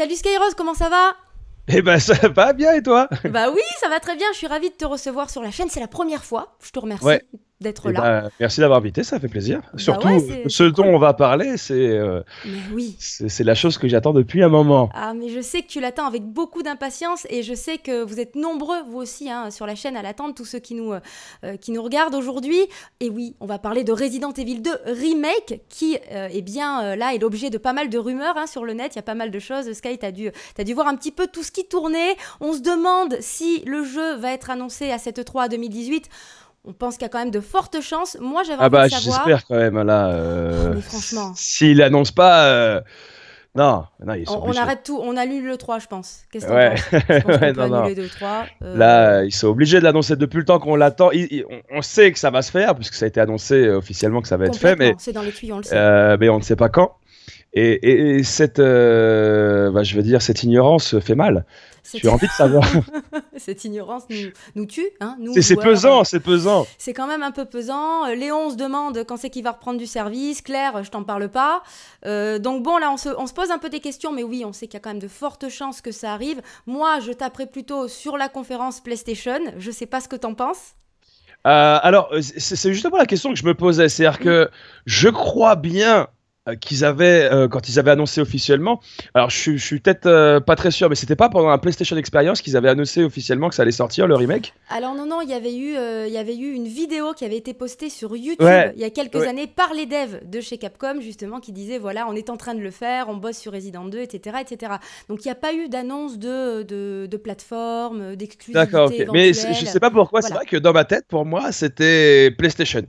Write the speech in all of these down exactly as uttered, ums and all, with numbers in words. Salut Skyrroz, comment ça va? Eh ben ça va bien et toi? Bah oui, ça va très bien, je suis ravie de te recevoir sur la chaîne, c'est la première fois, je te remercie ouais. d'être là. Bah, merci d'avoir invité, ça fait plaisir. Bah Surtout, ouais, ce dont cool. on va parler, c'est euh, oui. la chose que j'attends depuis un moment. Ah mais je sais que tu l'attends avec beaucoup d'impatience et je sais que vous êtes nombreux, vous aussi, hein, sur la chaîne à l'attendre, tous ceux qui nous, euh, qui nous regardent aujourd'hui. Et oui, on va parler de Resident Evil deux Remake qui, euh, eh bien, euh, là, est l'objet de pas mal de rumeurs hein, sur le net, il y a pas mal de choses. Sky, t'as dû, t'as dû voir un petit peu tout ce qui tournait. On se demande si le jeu va être annoncé à cette E trois deux mille dix-huit. On pense qu'il y a quand même de fortes chances. Moi, j'avais ah envie bah, de savoir... Ah bah, j'espère quand même, là... Euh... Mais franchement... S'il n'annonce pas... Euh... Non, non, ils sont on, on arrête tout. On annule le trois, je pense. Qu'est-ce que ouais. tu penses? Je pense ouais, on non, peut annuler non. le trois. Euh... Là, ils sont obligés de l'annoncer depuis le temps qu'on l'attend. On sait que ça va se faire, puisque ça a été annoncé officiellement que ça va être fait. Mais c'est dans les tuyaux, on le sait. Euh, mais on ne sait pas quand. Et, et, et cette, euh, bah, je veux dire, cette ignorance fait mal. J'ai envie de savoir. Cette ignorance nous, nous tue. Hein, c'est pesant, c'est pesant. C'est quand même un peu pesant. Léon se demande quand c'est qu'il va reprendre du service. Claire, je t'en parle pas. Euh, donc bon, là, on se, on se pose un peu des questions, mais oui, on sait qu'il y a quand même de fortes chances que ça arrive. Moi, je taperai plutôt sur la conférence PlayStation. Je sais pas ce que t'en penses. Euh, alors, c'est justement la question que je me posais. C'est-à-dire que je crois bien... qu'ils avaient, euh, quand ils avaient annoncé officiellement, alors je, je suis peut-être euh, pas très sûr, mais c'était pas pendant la PlayStation Experience qu'ils avaient annoncé officiellement que ça allait sortir le remake? Alors non, non, il y avait eu, euh, il y avait eu une vidéo qui avait été postée sur YouTube ouais, il y a quelques ouais. années par les devs de chez Capcom, justement, qui disaient, voilà, on est en train de le faire, on bosse sur Resident deux, et cetera et cetera. Donc il n'y a pas eu d'annonce de, de, de plateforme, d'exclusivité. D'accord, okay. Mais je sais pas pourquoi, voilà. C'est vrai que dans ma tête, pour moi, c'était PlayStation.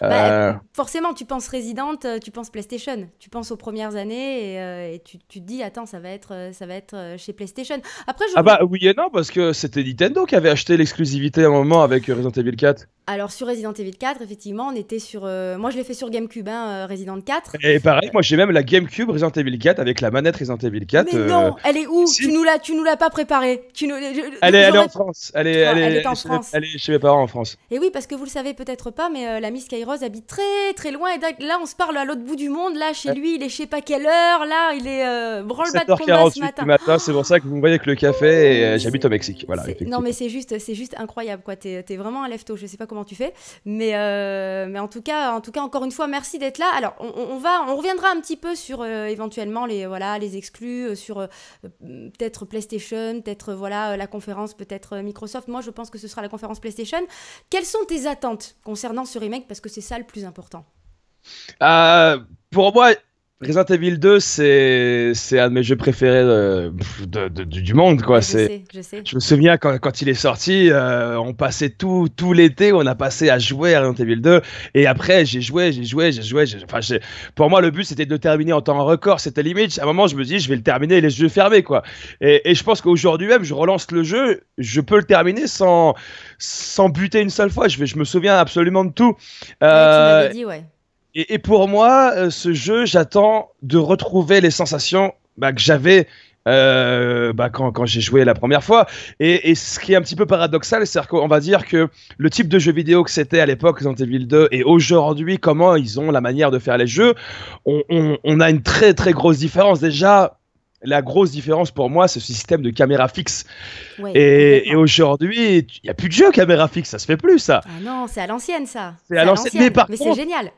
Bah, euh... forcément, tu penses Resident, tu penses PlayStation, tu penses aux premières années et, euh, et tu, tu te dis attends, ça va être, ça va être chez PlayStation. Après, je... ah bah oui et non parce que c'était Nintendo qui avait acheté l'exclusivité à un moment avec Resident Evil quatre. Alors sur Resident Evil quatre, effectivement, on était sur, euh... moi je l'ai fait sur Gamecube, hein, Resident quatre. Et pareil, moi j'ai même la Gamecube Resident Evil quatre avec la manette Resident Evil quatre. Mais euh... non, elle est où? Si. Tu nous l'as, tu nous l'as pas préparée. Tu nous... je... Elle est, elle est en France. Elle est, ah, elle est, elle est en chez France. Mes, elle est chez mes parents en France. Et oui, parce que vous le savez peut-être pas, mais euh, la Miss Skyroz habite très très loin et là on se parle à l'autre bout du monde, là chez lui il est je sais pas quelle heure, là il est euh, branle-bas de combat ce matin, matin c'est pour ça que vous me voyez avec le café et j'habite au Mexique, voilà. Non mais c'est juste, c'est juste incroyable quoi, t'es vraiment un lève-tôt, je sais pas comment tu fais mais, euh, mais en, tout cas, en tout cas encore une fois merci d'être là. Alors on, on, va, on reviendra un petit peu sur euh, éventuellement les, voilà, les exclus, sur euh, peut-être PlayStation, peut-être voilà, la conférence, peut-être Microsoft. Moi je pense que ce sera la conférence PlayStation. Quelles sont tes attentes concernant ce remake parce que c'est ça le plus important? euh, Pour moi, Resident Evil deux, c'est un de mes jeux préférés de, de, de, du monde. Quoi. Je, sais, je, sais. je me souviens quand, quand il est sorti, euh, on passait tout, tout l'été, on a passé à jouer à Resident Evil deux. Et après, j'ai joué, j'ai joué, j'ai joué. Enfin, pour moi, le but, c'était de le terminer en temps record. C'était limite. À un moment, je me dis, je vais le terminer et les yeux fermés. Quoi. Et, et je pense qu'aujourd'hui même, je relance le jeu, je peux le terminer sans, sans buter une seule fois. Je, vais, je me souviens absolument de tout. Euh, ouais, tu m'avais dit, ouais. Et, et pour moi, euh, ce jeu, j'attends de retrouver les sensations bah, que j'avais euh, bah, quand, quand j'ai joué la première fois. Et, et ce qui est un petit peu paradoxal, c'est qu'on va dire que le type de jeu vidéo que c'était à l'époque, Resident Evil deux, et aujourd'hui, comment ils ont la manière de faire les jeux, on, on, on a une très très grosse différence. Déjà, la grosse différence pour moi, c'est ce système de caméra fixe. Ouais, et et aujourd'hui, il n'y a plus de jeu caméra fixe, ça se fait plus ça. Ah non, c'est à l'ancienne ça. C'est à l'ancienne, mais par contre... Mais c'est génial.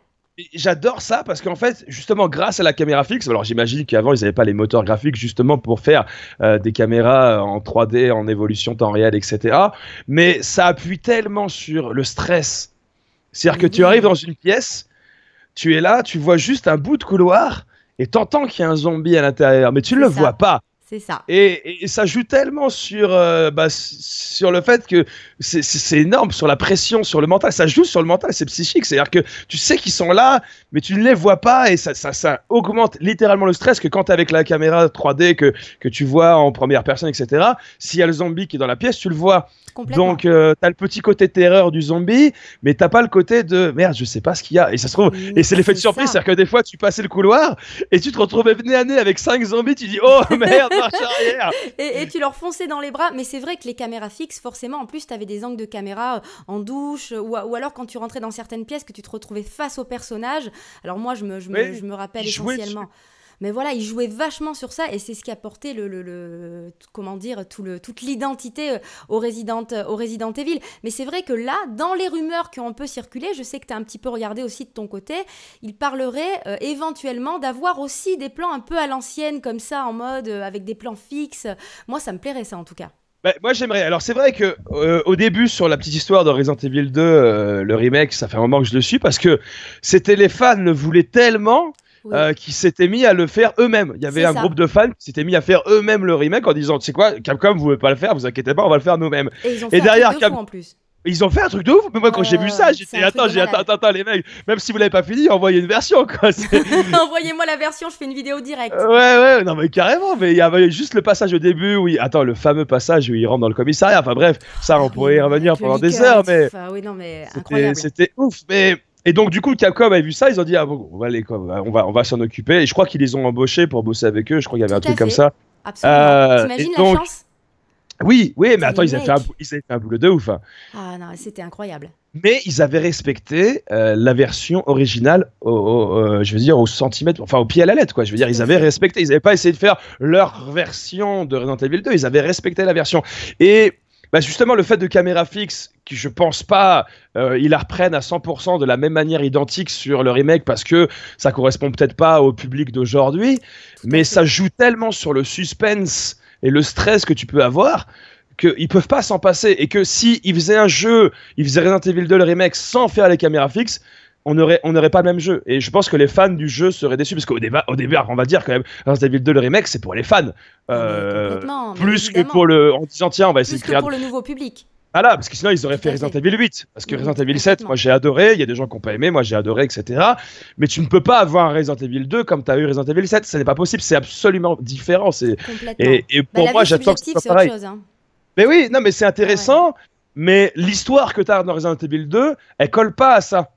J'adore ça parce qu'en fait, justement, grâce à la caméra fixe, alors j'imagine qu'avant ils n'avaient pas les moteurs graphiques justement pour faire euh, des caméras en trois D, en évolution temps réel, et cetera. Mais ça appuie tellement sur le stress. C'est-à-dire que tu arrives dans une pièce, tu es là, tu vois juste un bout de couloir et t'entends qu'il y a un zombie à l'intérieur, mais tu ne le vois pas. C'est ça. Et, et ça joue tellement sur, euh, bah, sur le fait que c'est énorme, sur la pression, sur le mental. Ça joue sur le mental, c'est psychique. C'est-à-dire que tu sais qu'ils sont là, mais tu ne les vois pas. Et ça, ça, ça augmente littéralement le stress que quand tu es avec la caméra trois D que, que tu vois en première personne, et cetera. S'il y a le zombie qui est dans la pièce, tu le vois. Donc, euh, tu as le petit côté terreur du zombie, mais tu n'as pas le côté de merde, je sais pas ce qu'il y a. Et ça se trouve, mais et c'est l'effet de surprise. C'est-à-dire que des fois, tu passais le couloir et tu te retrouvais nez à nez avec cinq zombies. Tu dis oh merde. et, et tu leur fonçais dans les bras. Mais c'est vrai que les caméras fixes, forcément, en plus, tu avais des angles de caméra en douche ou, ou alors quand tu rentrais dans certaines pièces que tu te retrouvais face au personnage. Alors moi, je me, je me, oui, je me rappelle essentiellement... Mais voilà, il jouait vachement sur ça et c'est ce qui apportait le, le, le comment dire, tout le, toute l'identité au Resident, au Resident Evil. Mais c'est vrai que là, dans les rumeurs qui ont un peu circulé, je sais que tu as un petit peu regardé aussi de ton côté, il parlerait euh, éventuellement d'avoir aussi des plans un peu à l'ancienne comme ça, en mode euh, avec des plans fixes. Moi, ça me plairait ça en tout cas. Bah, moi j'aimerais, alors c'est vrai que euh, au début sur la petite histoire de Resident Evil deux, euh, le remake, ça fait un moment que je le suis parce que c'était les fans le voulaient tellement oui. euh, qu'ils s'étaient mis à le faire eux-mêmes. Il y avait un ça. groupe de fans qui s'étaient mis à faire eux-mêmes le remake en disant, tu sais quoi, Capcom vous ne pouvez pas le faire, vous inquiétez pas, on va le faire nous-mêmes. Et, ils ont fait et derrière Capcom en plus. Ils ont fait un truc de ouf, mais moi euh, quand j'ai vu ça, j'ai dit attends, attends, attends, attends les mecs, même si vous l'avez pas fini, envoyez une version quoi. Envoyez-moi la version, je fais une vidéo directe. Ouais ouais, non mais carrément, mais il y avait juste le passage au début où il... attends, le fameux passage où il rentre dans le commissariat, enfin bref, ça on pourrait y revenir pendant des heures, mais oui, non mais incroyable. C'était ouf, mais et donc du coup Capcom a vu ça, ils ont dit ah bon, on va aller quoi, on va on va s'en occuper, et je crois qu'ils les ont embauchés pour bosser avec eux, je crois qu'il y avait un truc comme ça. Absolument. T'imagines la chance? Oui, oui, mais attends, ils avaient, fait un, ils avaient fait un boulot de ouf. Hein. Ah non, c'était incroyable. Mais ils avaient respecté euh, la version originale, au, au, euh, je veux dire, au centimètre, enfin au pied à la lettre, quoi. Je veux dire, ils avaient respecté, ils n'avaient pas essayé de faire leur version de Resident Evil deux, ils avaient respecté la version. Et bah, justement, le fait de caméra fixe, qui je pense pas, euh, ils la reprennent à cent pour cent de la même manière identique sur le remake parce que ça correspond peut-être pas au public d'aujourd'hui, mais ça joue tellement sur le suspense et le stress que tu peux avoir, qu'ils peuvent pas s'en passer. Et que si ils faisaient un jeu, ils faisaient Resident Evil deux le remake sans faire les caméras fixes, on n'aurait on aurait pas le même jeu. Et je pense que les fans du jeu seraient déçus, parce qu'au départ, au départ, on va dire quand même, Resident Evil deux le remake, c'est pour les fans. Euh, plus que pour le... En disant, tiens, on va essayer de créer... Plus que pour le nouveau public. Voilà, parce que sinon ils auraient fait Resident Evil huit, parce que oui, Resident Evil sept, moi j'ai adoré, il y a des gens qui n'ont pas aimé, moi j'ai adoré, et cetera. Mais tu ne peux pas avoir un Resident Evil deux comme tu as eu Resident Evil sept, ce n'est pas possible, c'est absolument différent. Et, et pour bah, moi j'attends que ce soit pareil. Chose, hein. Mais oui, non, mais c'est intéressant, ouais. Mais l'histoire que tu as dans Resident Evil deux, elle colle pas à ça.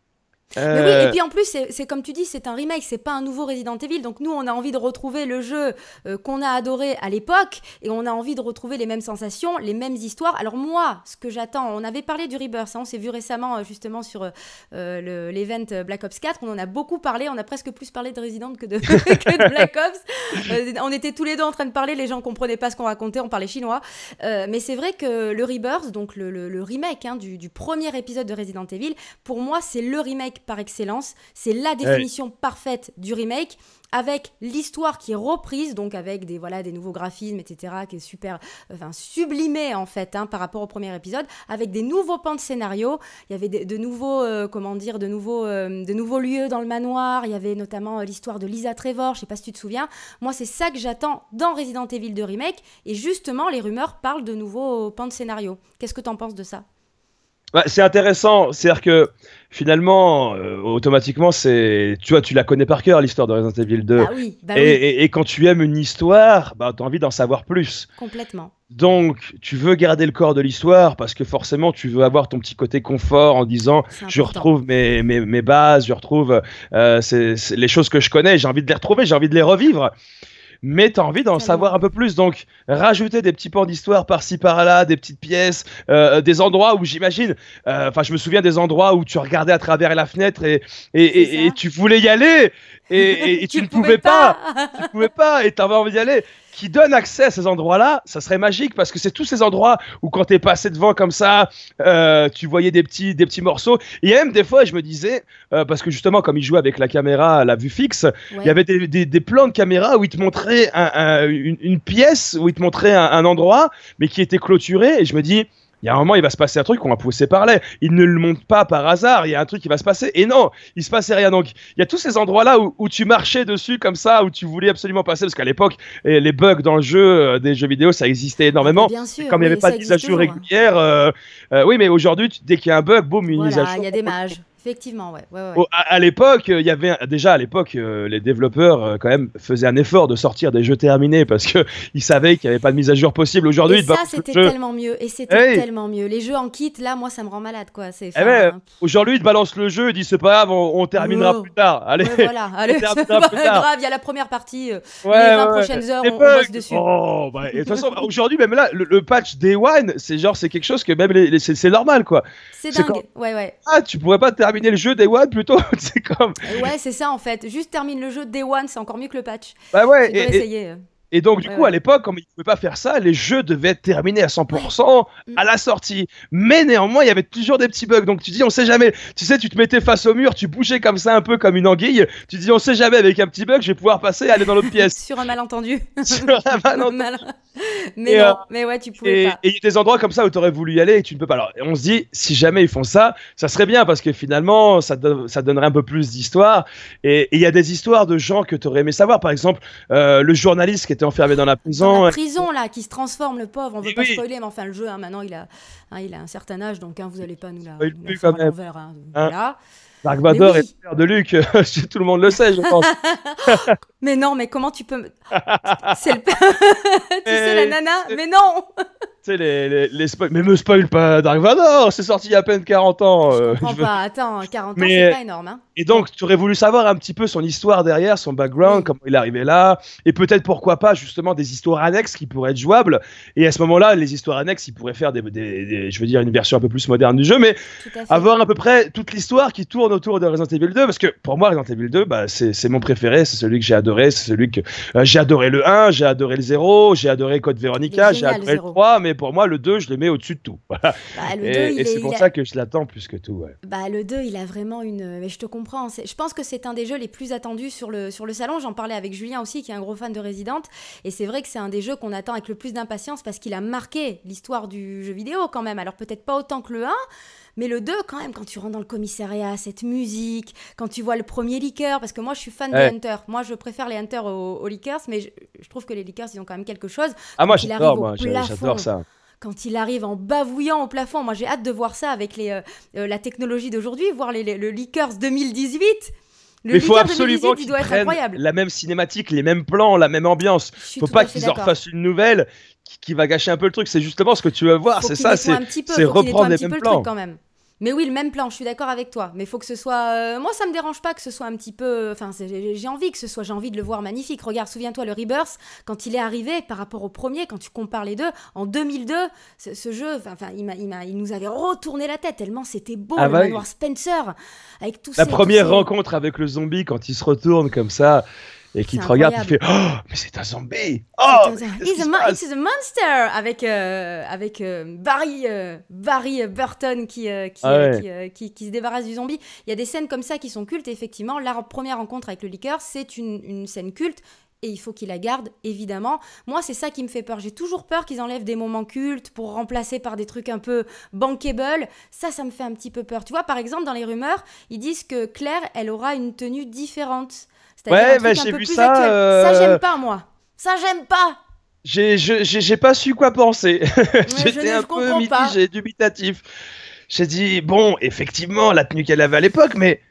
Euh... Mais oui, et puis en plus, c'est comme tu dis, c'est un remake, c'est pas un nouveau Resident Evil. Donc nous, on a envie de retrouver le jeu euh, qu'on a adoré à l'époque, et on a envie de retrouver les mêmes sensations, les mêmes histoires. Alors moi, ce que j'attends, on avait parlé du Rebirth, hein, on s'est vu récemment euh, justement sur euh, l'event Black Ops quatre, on en a beaucoup parlé, on a presque plus parlé de Resident que de, que de Black Ops. Euh, on était tous les deux en train de parler, les gens comprenaient pas ce qu'on racontait, on parlait chinois. Euh, mais c'est vrai que le Rebirth, donc le, le, le remake hein, du, du premier épisode de Resident Evil, pour moi, c'est le remake par excellence, c'est la définition hey. parfaite du remake, avec l'histoire qui est reprise, donc avec des, voilà, des nouveaux graphismes, et cetera, qui est super enfin, sublimé en fait, hein, par rapport au premier épisode, avec des nouveaux pans de scénario, il y avait de, de nouveaux, euh, comment dire, de nouveaux, euh, de nouveaux lieux dans le manoir, il y avait notamment euh, l'histoire de Lisa Trevor, je sais pas si tu te souviens, moi c'est ça que j'attends dans Resident Evil deux Remake, et justement les rumeurs parlent de nouveaux pans de scénario. Qu'est-ce que t'en penses de ça? Bah, c'est intéressant, c'est-à-dire que finalement, euh, automatiquement, c'est, tu vois, tu la connais par cœur l'histoire de Resident Evil deux. Bah oui, bah et, oui. et, et quand tu aimes une histoire, bah, tu as envie d'en savoir plus. Complètement. Donc, tu veux garder le corps de l'histoire parce que forcément, tu veux avoir ton petit côté confort en disant je retrouve mes, mes, mes bases, je retrouve euh, c'est, c'est les choses que je connais, j'ai envie de les retrouver, j'ai envie de les revivre. Mais tu as envie d'en savoir un peu plus, donc rajouter des petits pans d'histoire par-ci par-là, des petites pièces, euh, des endroits où j'imagine, enfin euh, je me souviens des endroits où tu regardais à travers la fenêtre et, et, et, et tu voulais y aller et, et, et tu ne pouvais pas, pas. tu ne pouvais pas et tu avais envie d'y aller. Qui donne accès à ces endroits-là, ça serait magique parce que c'est tous ces endroits où quand t'es passé devant comme ça, euh, tu voyais des petits, des petits morceaux. Et même des fois, je me disais, euh, parce que justement, comme ils jouaient avec la caméra à la vue fixe, il ouais. y avait des, des, des plans de caméra où ils te montraient un, un, une, une pièce, où ils te montraient un, un endroit, mais qui était clôturé. Et je me dis, il y a un moment, il va se passer un truc, on va pouvoir se parler. Ils ne le montent pas par hasard, il y a un truc qui va se passer. Et non, il se passait rien. Donc, il y a tous ces endroits-là où, où tu marchais dessus comme ça, où tu voulais absolument passer. Parce qu'à l'époque, les bugs dans le jeu, des jeux vidéo, ça existait énormément. Bien sûr, comme il n'y avait pas de mise à jour régulière. Euh, euh, oui, mais aujourd'hui, dès qu'il y a un bug, boum, une mise à jour. Voilà, il y a des mages. Effectivement, ouais. ouais, ouais. À, à l'époque, il y avait un... déjà à l'époque, euh, les développeurs euh, quand même faisaient un effort de sortir des jeux terminés parce que ils savaient qu'il n'y avait pas de mise à jour possible. Aujourd'hui, ça c'était tellement mieux. Et c'était hey. tellement mieux. Les jeux en kit, là, moi, ça me rend malade, quoi. C'est. Eh ben, hein. Aujourd'hui, ils balancent le jeu, ils disent c'est pas grave, on, on terminera wow. plus tard. Allez, ouais, voilà. Allez, c'est pas grave. Il y a la première partie, euh, ouais, les vingt ouais, prochaines heures, on, on bosse dessus. Oh, bah, de toute façon, aujourd'hui, même là, le, le patch Day One, c'est genre, c'est quelque chose que même les, les, c'est normal, quoi. C'est dingue. Quand... Ouais, ouais. Ah, tu pourrais pas terminer terminer le jeu Day One plutôt. C'est comme... Ouais, c'est ça en fait. Juste termine le jeu Day One, c'est encore mieux que le patch. Bah ouais. Et, essayer. Et, et donc du ouais, coup, ouais. à l'époque, comme ils ne pouvaient pas faire ça, les jeux devaient être terminés à cent pour cent ouais. à la sortie. Mais néanmoins, il y avait toujours des petits bugs. Donc tu dis, on sait jamais. Tu sais, tu te mettais face au mur, tu bougeais comme ça un peu comme une anguille. Tu dis, on sait jamais, avec un petit bug, je vais pouvoir passer, aller dans l'autre pièce. Sur un malentendu. Sur un malentendu. Mais et non, euh, mais ouais, tu pouvais et, pas. Et il y a des endroits comme ça où tu aurais voulu y aller et tu ne peux pas. Alors, on se dit, si jamais ils font ça, ça serait bien parce que finalement, ça, do ça donnerait un peu plus d'histoire. Et il y a des histoires de gens que tu aurais aimé savoir. Par exemple, euh, le journaliste qui était enfermé dans la prison. Dans la prison, là, qui se transforme, le pauvre. On ne veut et pas oui. spoiler, mais enfin, le jeu, hein, maintenant, il a, hein, il a un certain âge, donc hein, vous n'allez pas nous la. Il nous la même. Envers, hein, hein. Voilà. Dark Vador oui. est le père de Luke, tout le monde le sait, je pense. Mais non, mais comment tu peux... Me... C'est le... tu sais, la nana, mais non. Tu sais, les, les, les spoils... Mais me spoil pas Dark Vador, c'est sorti il y a à peine quarante ans. Je comprends je veux... pas, attends, quarante mais... ans, c'est pas énorme. Hein. Et donc, tu aurais voulu savoir un petit peu son histoire derrière, son background, oui. comment il est arrivé là, et peut-être, pourquoi pas, justement, des histoires annexes qui pourraient être jouables. Et à ce moment-là, les histoires annexes, ils pourraient faire, des, des, des, je veux dire, une version un peu plus moderne du jeu, mais avoir à peu près toute l'histoire qui tourne autour de Resident Evil deux, parce que pour moi Resident Evil deux, bah, c'est mon préféré, c'est celui que j'ai adoré, c'est celui que euh, j'ai adoré le un, j'ai adoré le zéro, j'ai adoré Code Veronica, j'ai adoré le, le trois, mais pour moi le deux, je le mets au-dessus de tout. Bah, le et deux, et c'est pour a... ça que je l'attends plus que tout. Ouais. Bah, le deux, il a vraiment une... Mais je te comprends, je pense que c'est un des jeux les plus attendus sur le, sur le salon, j'en parlais avec Julien aussi, qui est un gros fan de Resident, et c'est vrai que c'est un des jeux qu'on attend avec le plus d'impatience, parce qu'il a marqué l'histoire du jeu vidéo quand même, alors peut-être pas autant que le un, mais le deux, quand même, quand tu rentres dans le commissariat, cette musique, quand tu vois le premier leaker, parce que moi, je suis fan ouais. des Hunters. Moi, je préfère les Hunters aux, aux leakers, mais je, je trouve que les leakers, ils ont quand même quelque chose. Ah, moi, j'adore, j'adore ça. Quand il arrive en bavouillant au plafond, moi, j'ai hâte de voir ça avec les, euh, la technologie d'aujourd'hui, voir les, les, le leakers deux mille dix-huit. Le mais il faut absolument qu'ils prennent la même cinématique, les mêmes plans, la même ambiance. Il ne faut pas qu'ils en refassent une nouvelle qui, qui va gâcher un peu le truc. C'est justement ce que tu vas voir, c'est ça, c'est reprendre les mêmes plans. Mais oui, le même plan, je suis d'accord avec toi. Mais il faut que ce soit... Euh, moi, ça me dérange pas que ce soit un petit peu... Enfin, j'ai envie que ce soit... J'ai envie de le voir magnifique. Regarde, souviens-toi, le Rebirth, quand il est arrivé par rapport au premier, quand tu compares les deux, en deux mille deux, ce, ce jeu, enfin, il, il, il nous avait retourné la tête tellement c'était beau, ah, le bah, manoir oui. Spencer, avec tout ça. La ces, première ces... rencontre avec le zombie, quand il se retourne comme ça... Et qui te regarde, tu fais oh, mais c'est un zombie! Oh! It's a monster! Avec, euh, avec euh, Barry, euh, Barry Burton qui, euh, qui, ah ouais. euh, qui, euh, qui, qui se débarrasse du zombie. Il y a des scènes comme ça qui sont cultes, et effectivement, la première rencontre avec le liqueur, c'est une, une scène culte. Et il faut qu'il la garde, évidemment. Moi, c'est ça qui me fait peur. J'ai toujours peur qu'ils enlèvent des moments cultes pour remplacer par des trucs un peu bankable. Ça, ça me fait un petit peu peur. Tu vois, par exemple, dans les rumeurs, ils disent que Claire, elle aura une tenue différente. Ouais, bah, j'ai vu ça. Euh... Ça, j'aime pas, moi. Ça, j'aime pas. J'ai pas su quoi penser. Ouais, j'étais un peu mitigé, dubitatif. J'ai dit, bon, effectivement, la tenue qu'elle avait à l'époque, mais.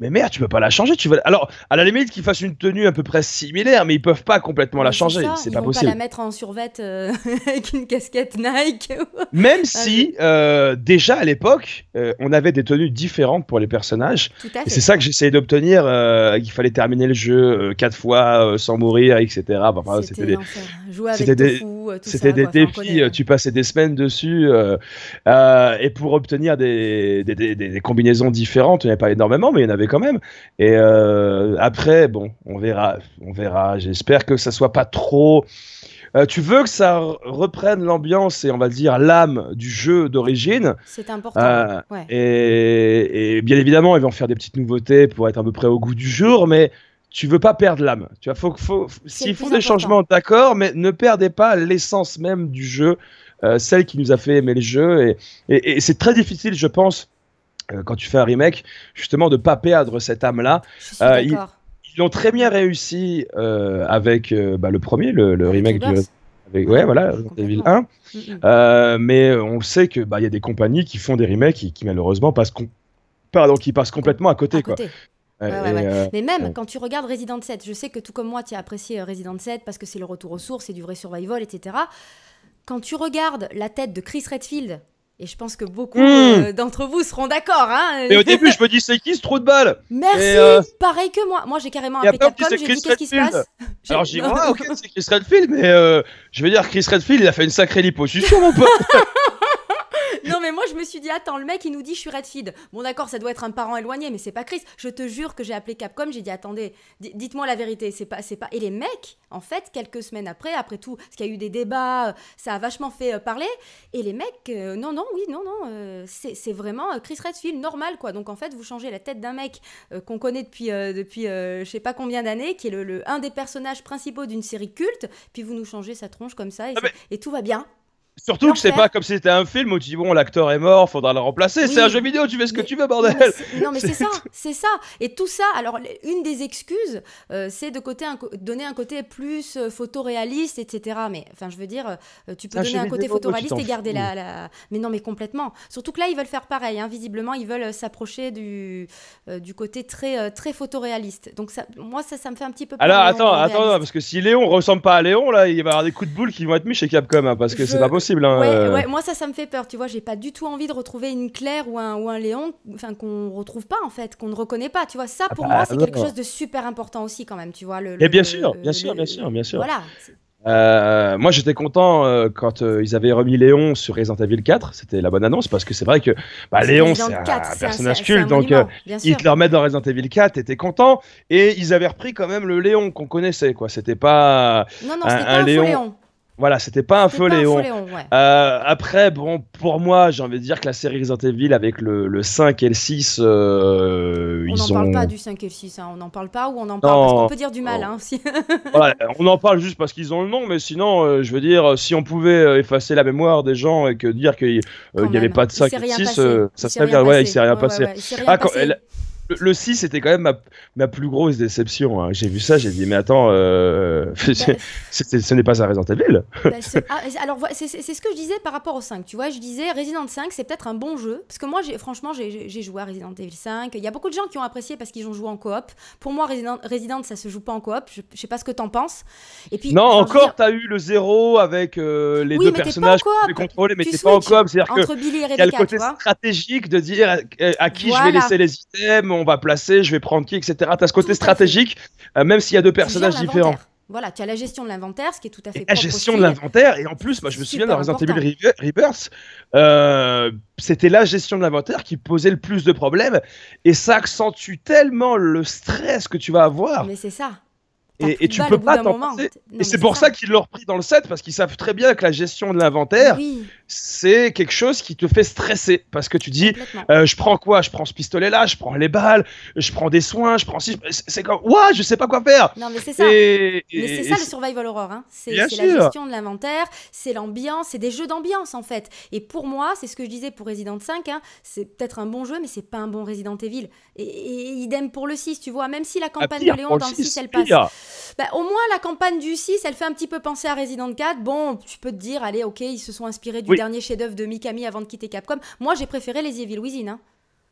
Mais merde, tu peux pas la changer. Tu vas... Alors, à la limite, qu'ils fassent une tenue à peu près similaire, mais ils peuvent pas complètement la changer. C'est pas possible. Ils vont pas la mettre en survette euh, avec une casquette Nike. Même si, euh, déjà à l'époque, euh, on avait des tenues différentes pour les personnages. Tout à fait. Et c'est ça que j'essayais d'obtenir. Euh, qu'il fallait terminer le jeu euh, quatre fois euh, sans mourir, et cetera. Enfin, c'était des, c'était des, c'était des défis. Euh, tu passais des semaines dessus. Euh, euh, et pour obtenir des, des, des, des, des combinaisons différentes, il n'y en avait pas énormément, mais il y en avait quand même. Et euh, après, bon, on verra, on verra. J'espère que ça soit pas trop. Euh, tu veux que ça reprenne l'ambiance et on va dire l'âme du jeu d'origine. C'est important. Euh, ouais. et, et bien évidemment, ils vont faire des petites nouveautés pour être à peu près au goût du jour, mais tu veux pas perdre l'âme. Tu vois, faut, faut, s'ils font des changements, d'accord, mais ne perdez pas l'essence même du jeu, euh, celle qui nous a fait aimer le jeu. Et, et, et c'est très difficile, je pense. Quand tu fais un remake, justement, de ne pas perdre cette âme-là. Euh, ils, ils ont très bien réussi euh, avec euh, bah, le premier, le, le remake du... Avec, ouais, voilà, Resident Evil un. Mm -hmm. euh, mais on sait qu'il bah, y a des compagnies qui font des remakes qui, qui malheureusement, passent, com... Pardon, qui passent complètement à côté. À côté. Quoi. Ouais, ouais, ouais. Euh, mais même ouais. quand tu regardes Resident sept, je sais que tout comme moi, tu as apprécié Resident sept parce que c'est le retour aux sources, c'est du vrai survival, et cetera. Quand tu regardes la tête de Chris Redfield... Et je pense que beaucoup mmh. d'entre vous seront d'accord. Hein. Et au début, je me dis, c'est qui ce trou de balle? Merci, euh... pareil que moi. Moi, j'ai carrément un Capcom, j'ai dit, qu'est-ce qui se passe? Alors, j'ai dit, ah, ok, c'est Chris Redfield, mais euh, je veux dire, Chris Redfield, il a fait une sacrée liposuction, mon pote. Non, mais moi, je je me suis dit, attends, le mec il nous dit je suis Redfield. Bon d'accord, ça doit être un parent éloigné, mais c'est pas Chris. Je te jure que j'ai appelé Capcom, j'ai dit attendez, dites-moi la vérité, c'est pas, c'est pas. Et les mecs, en fait, quelques semaines après, après tout, parce qu'il y a eu des débats, ça a vachement fait parler. Et les mecs, euh, non, non, oui, non, non, euh, c'est vraiment Chris Redfield normal quoi. Donc en fait, vous changez la tête d'un mec euh, qu'on connaît depuis, euh, depuis euh, je sais pas combien d'années, qui est le, le, un des personnages principaux d'une série culte, puis vous nous changez sa tronche comme ça et, ah mais... et tout va bien. Surtout que c'est pas comme si c'était un film où tu dis bon l'acteur est mort, faudra le remplacer, oui, c'est un jeu vidéo, tu fais ce que mais, tu veux bordel. Non mais c'est ça, c'est ça. Et tout ça, alors une des excuses, euh, c'est de côté un, donner un côté plus euh, photoréaliste, et cetera. Mais enfin je veux dire, euh, tu peux donner un côté photoréaliste et garder la, la... Mais non mais complètement. Surtout que là ils veulent faire pareil, hein. Visiblement ils veulent s'approcher du, euh, du côté très, euh, très photoréaliste. Donc ça, moi ça, ça me fait un petit peu... Alors attends, attends, parce que si Léon ressemble pas à Léon, là il va y avoir des coups de boule qui vont être mis chez Capcom, hein, parce que je... c'est pas possible. Possible, hein, ouais, euh... ouais, moi ça, ça me fait peur, tu vois, j'ai pas du tout envie de retrouver une Claire ou un, ou un Léon, enfin qu'on retrouve pas en fait, qu'on ne reconnaît pas, tu vois, ça pour ah bah, moi c'est quelque chose de super important aussi quand même, tu vois. Le, le, et bien, le, sûr, le, bien, le, sûr, le, bien sûr, bien sûr, bien sûr, bien sûr. Moi j'étais content euh, quand euh, ils avaient remis Léon sur Resident Evil quatre, c'était la bonne annonce parce que c'est vrai que bah, Léon c'est un, un personnage culte, donc euh, ils te le remettent dans Resident Evil quatre, t'étais content, et ils avaient repris quand même le Léon qu'on connaissait, quoi, c'était pas non, non, un, un, un Léon. Léon. Voilà, c'était pas un feu Léon. Léon ouais. euh, après, bon, pour moi, j'ai envie de dire que la série Resident Evil avec le, le cinq et le six, euh, on n'en ont... parle pas du cinq et le six, hein. On n'en parle pas ou on en parle non, parce qu'on peut dire du mal. Oh. Hein, si... voilà, on en parle juste parce qu'ils ont le nom, mais sinon, euh, je veux dire, si on pouvait effacer la mémoire des gens et que dire qu'il euh, n'y avait pas de cinq et de six, euh, ça serait bien. Ouais, il s'est rien passé. Le, le six, c'était quand même ma, ma plus grosse déception. Hein. J'ai vu ça, j'ai dit, mais attends, euh, bah, c est, c est, ce n'est pas un Resident Evil. Bah, ah, alors, c'est ce que je disais par rapport au cinq. Tu vois, je disais, Resident cinq, c'est peut-être un bon jeu. Parce que moi, franchement, j'ai joué à Resident Evil cinq. Il y a beaucoup de gens qui ont apprécié parce qu'ils ont joué en coop. Pour moi, Resident, Resident ça se joue pas en coop. Je, je sais pas ce que t'en penses. Et puis, non, encore, t'as eu le zéro avec euh, les oui, deux personnages que tu peux contrôler, mais t'es pas en coop. C'est-à-dire qu'il y a le côté stratégique de dire à, à qui voilà. je vais laisser les items, on va placer, je vais prendre qui, et cetera. T'as ce côté stratégique, euh, même s'il y a deux personnages différents. Voilà, tu as la gestion de l'inventaire, ce qui est tout à fait... Et la gestion de l'inventaire, et en plus, moi, je me souviens dans Resident Evil Rebirth, euh, c'était la gestion de l'inventaire qui posait le plus de problèmes, et ça accentue tellement le stress que tu vas avoir. Mais c'est ça. Et, et tu peux pas t'en passer. Et c'est pour ça, ça qu'ils l'ont repris dans le set, parce qu'ils savent très bien que la gestion de l'inventaire, oui. c'est quelque chose qui te fait stresser. Parce que tu dis, euh, je prends quoi? Je prends ce pistolet-là, je prends les balles, je prends des soins, je prends... C'est comme, ouah, je sais pas quoi faire. Non, mais c'est ça. Et... Mais c'est ça le survival horror. Hein. C'est la gestion de l'inventaire, c'est l'ambiance, c'est des jeux d'ambiance, en fait. Et pour moi, c'est ce que je disais pour Resident cinq, hein, c'est peut-être un bon jeu, mais c'est pas un bon Resident Evil. Et, et idem pour le six, tu vois, même si la campagne pire, de Léon dans le six, elle passe... Pire. Bah, au moins la campagne du six elle fait un petit peu penser à Resident quatre. Bon, tu peux te dire, allez ok, ils se sont inspirés du oui. dernier chef d'œuvre de Mikami avant de quitter Capcom. Moi j'ai préféré les Evil Within, hein.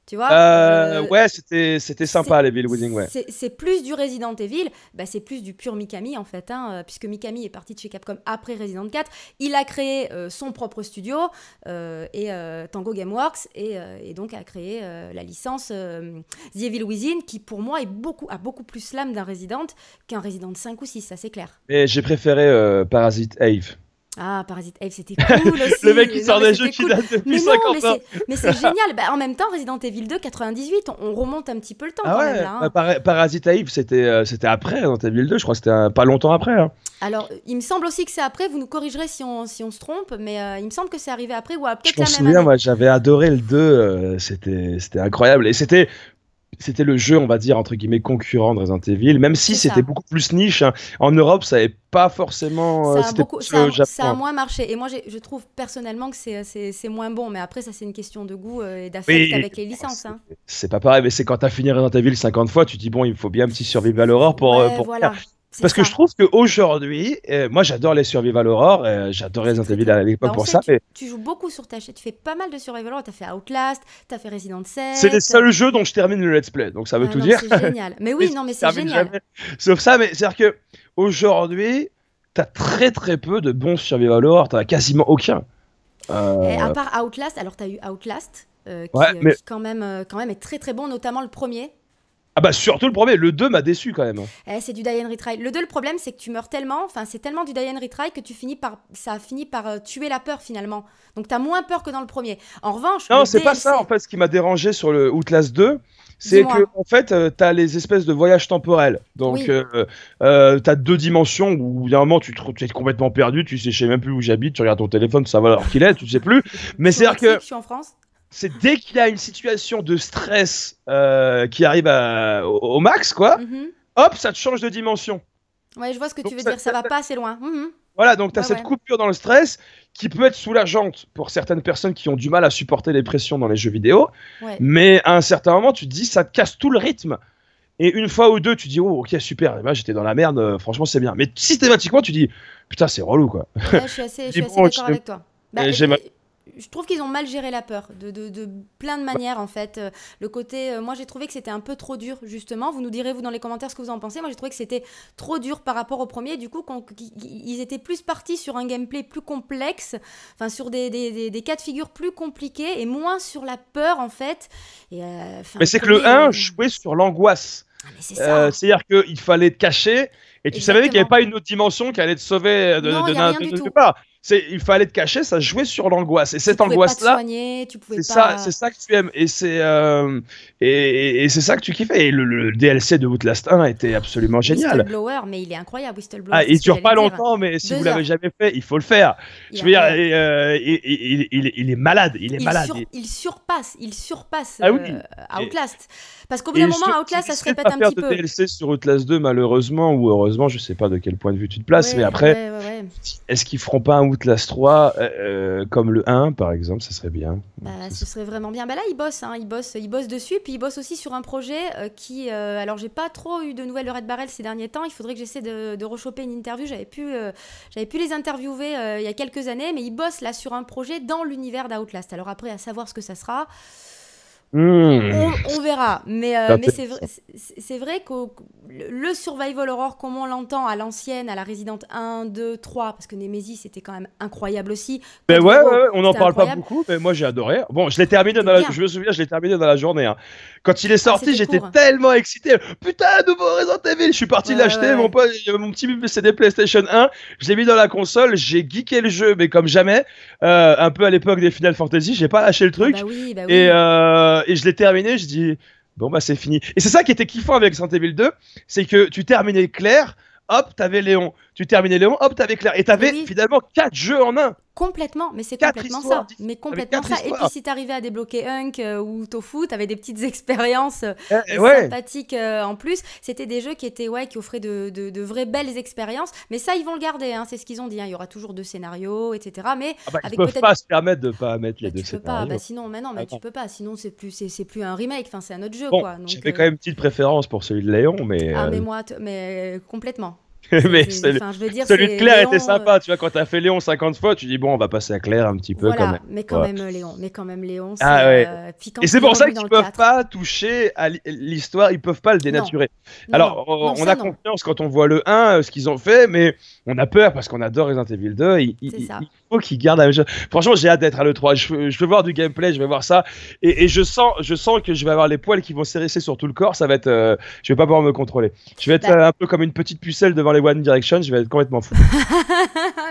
Tu vois, euh, euh, ouais, c'était sympa les Evil Within, ouais. C'est plus du Resident Evil, bah, c'est plus du pur Mikami en fait, hein, puisque Mikami est parti de chez Capcom après Resident quatre. Il a créé euh, son propre studio, euh, et, euh, Tango Gameworks, et, euh, et donc a créé euh, la licence euh, The Evil Within, qui pour moi est beaucoup, a beaucoup plus l'âme d'un Resident qu'un Resident cinq ou six, ça c'est clair. Et j'ai préféré euh, Parasite Eve. Ah, Parasite Eve, c'était cool aussi. Le mec qui sort des jeux qui datent depuis cinquante ans. Mais c'est génial. Bah, en même temps, Resident Evil deux, quatre-vingt-dix-huit, on, on remonte un petit peu le temps ah quand ouais. même. Là, hein. Par Parasite Eve, c'était euh, après Resident Evil deux, je crois que c'était pas longtemps après. Hein. Alors, il me semble aussi que c'est après, vous nous corrigerez si on, si on se trompe, mais euh, il me semble que c'est arrivé après ou après. Je me souviens, moi, j'avais adoré le deux, euh, c'était incroyable. Et c'était... C'était le jeu, on va dire, entre guillemets, concurrent de Resident Evil, même si c'était beaucoup plus niche. Hein. En Europe, ça n'avait pas forcément... Ça a, beaucoup, ça, a, ça a moins marché. Et moi, je trouve personnellement que c'est moins bon. Mais après, ça, c'est une question de goût euh, et d'affect avec les licences. Hein. C'est pas pareil, mais c'est quand tu as fini Resident Evil cinquante fois, tu te dis, bon, il faut bien un petit survival horror pour... Ouais, euh, pour voilà. Parce ça. que je trouve qu'aujourd'hui, euh, moi j'adore les survival horror, euh, j'adorais Resident Evil à l'époque pour ça. Tu, mais... tu joues beaucoup sur ta chaîne, tu fais pas mal de survival horror, t'as fait Outlast, t'as fait Resident sept. C'est les seuls jeux dont je termine le let's play, donc ça veut ah, tout non, dire. C'est génial, mais oui, non mais c'est génial. Jamais. Sauf ça, mais c'est-à-dire qu'aujourd'hui, t'as très très peu de bons survival horror, t'en as quasiment aucun. Euh... Et à part Outlast, alors t'as eu Outlast, euh, qui, ouais, mais... qui quand, même, quand même est très très bon, notamment le premier. Ah bah surtout le premier, le deux m'a déçu quand même. Eh, c'est du die and retry. Le deux, le problème c'est que tu meurs tellement, enfin c'est tellement du die and retry que tu finis par, ça finit par euh, tuer la peur finalement. Donc t'as moins peur que dans le premier. En revanche, non c'est D L C... pas ça en fait. Ce qui m'a dérangé sur le Outlast deux, c'est que en fait euh, t'as les espèces de voyages temporels. Donc oui. euh, euh, t'as deux dimensions où d'un moment tu, te, tu es complètement perdu, tu sais je sais même plus où j'habite, tu regardes ton téléphone, ça va alors qu'il est, tu sais plus. Mais c'est à dire que je suis en France. C'est dès qu'il y a une situation de stress euh, qui arrive à, au, au max, quoi, mm-hmm. hop, ça te change de dimension. Ouais, je vois ce que donc tu veux ça, dire, ça va pas assez loin. Mm-hmm. Voilà, donc tu as ouais, cette ouais. coupure dans le stress qui peut être soulageante pour certaines personnes qui ont du mal à supporter les pressions dans les jeux vidéo, ouais. mais à un certain moment, tu te dis, ça te casse tout le rythme. Et une fois ou deux, tu dis, oh, ok, super, eh ben, j'étais dans la merde, euh, franchement, c'est bien. Mais systématiquement, tu dis, putain, c'est relou, quoi. Ouais, je suis assez, assez bon, d'accord avec toi. Bah, j'ai mal... Je trouve qu'ils ont mal géré la peur, de, de, de plein de manières en fait. Euh, le côté, euh, moi j'ai trouvé que c'était un peu trop dur justement. Vous nous direz vous dans les commentaires ce que vous en pensez. Moi j'ai trouvé que c'était trop dur par rapport au premier. Du coup, ils étaient plus partis sur un gameplay plus complexe, enfin sur des, des, des, des cas de figure plus compliqués et moins sur la peur en fait. Et, euh, mais c'est que le un euh... jouait sur l'angoisse. Ah, c'est-à-dire euh, qu'il fallait te cacher et tu Exactement. savais qu'il n'y avait pas une autre dimension qui allait te sauver de n'importe quoi. Il fallait te cacher, ça jouait sur l'angoisse. Et cette angoisse-là, c'est ça, c'est ça que tu aimes. Et c'est euh, et, et c'est ça que tu kiffes. Et le, le D L C de Outlast un était absolument génial. Whistleblower, mais il est incroyable, Whistleblower. Ah, il dure pas longtemps, mais si vous l'avez jamais fait, il faut le faire. Je veux dire, il est malade, il est malade. Il surpasse, il surpasse Outlast. Parce qu'au bout d'un moment, Outlast, ça se répète un petit peu. D L C sur Outlast deux, malheureusement ou heureusement, je sais pas de quel point de vue tu te places, mais après, est-ce qu'ils feront pas un Outlast trois euh, comme le un par exemple, ça serait bien. Bah, ce serait vraiment bien. Bah là ils bossent, hein, ils bossent, ils bossent dessus, puis ils bossent aussi sur un projet euh, qui, euh, alors j'ai pas trop eu de nouvelles de Red Barrel ces derniers temps. Il faudrait que j'essaie de, de rechoper une interview. J'avais pu, euh, j'avais pu les interviewer euh, il y a quelques années, mais ils bossent là sur un projet dans l'univers d'Outlast. Alors après à savoir ce que ça sera. Mmh. On, on verra, mais, euh, mais c'est vrai, vrai que le survival horror comme on l'entend à l'ancienne, à la Resident un, deux, trois, parce que Nemesis c'était quand même incroyable aussi. Mais ouais, ouais, ouais, on n'en parle incroyable. pas beaucoup, mais moi j'ai adoré. Bon, je l'ai terminé, dans la, je me souviens, je l'ai terminé dans la journée. Hein. Quand il est sorti, ah, j'étais tellement excité. Putain, nouveau Resident Evil, je suis parti ouais, l'acheter, ouais, ouais. mon, euh, mon petit C D PlayStation un, je l'ai mis dans la console, j'ai geeké le jeu, mais comme jamais, euh, un peu à l'époque des Final Fantasy, j'ai pas lâché le truc. Bah oui, bah oui. Et euh, Et je l'ai terminé, je dis bon bah c'est fini. Et c'est ça qui était kiffant avec Resident Evil deux, c'est que tu terminais Claire, hop t'avais Léon, tu terminais Léon, hop t'avais Claire, et t'avais oui. finalement quatre jeux en un. Complètement, mais c'est complètement ça. Mais complètement ça. Histoires. Et puis si t'arrivais à débloquer Hunk euh, ou Tofu, t'avais des petites expériences euh, eh, ouais. sympathiques euh, en plus. C'était des jeux qui étaient ouais, qui offraient de, de, de vraies belles expériences. Mais ça, ils vont le garder. Hein, c'est ce qu'ils ont dit. Hein. Il y aura toujours deux scénarios, et cetera. Mais ah bah, avec ils peuvent pas se permettre de pas mettre les bah, deux tu peux scénarios. Pas. Bah, sinon, mais non, mais Attends. tu peux pas. Sinon, c'est plus, c'est plus un remake. Enfin, c'est un autre jeu. Bon, quoi. Donc, j'avais euh... quand même une petite préférence pour celui de Léon, mais. Ah, euh... mais moi, mais euh, complètement. Mais celui, enfin, je veux dire, celui de Claire Léon, était sympa, euh... tu vois, quand t'as fait Léon cinquante fois, tu dis bon, on va passer à Claire un petit peu voilà, quand même. Mais quand ouais. même Léon, mais quand même Léon. Ah ouais. euh, et c'est pour ça qu'ils peuvent pas toucher à l'histoire, ils peuvent pas le dénaturer. Non. Alors, non, non, on a non. confiance quand on voit le un, ce qu'ils ont fait, mais on a peur parce qu'on adore Resident Evil deux. Il, il, il faut qu'ils gardent la même chose. Franchement, j'ai hâte d'être à l'E trois. Je, je veux voir du gameplay, je vais voir ça, et, et je sens, je sens que je vais avoir les poils qui vont s'érisser sur tout le corps. Ça va être, euh, je vais pas pouvoir me contrôler. Je vais être bah. un peu comme une petite pucelle devant les One Direction, je vais être complètement fou.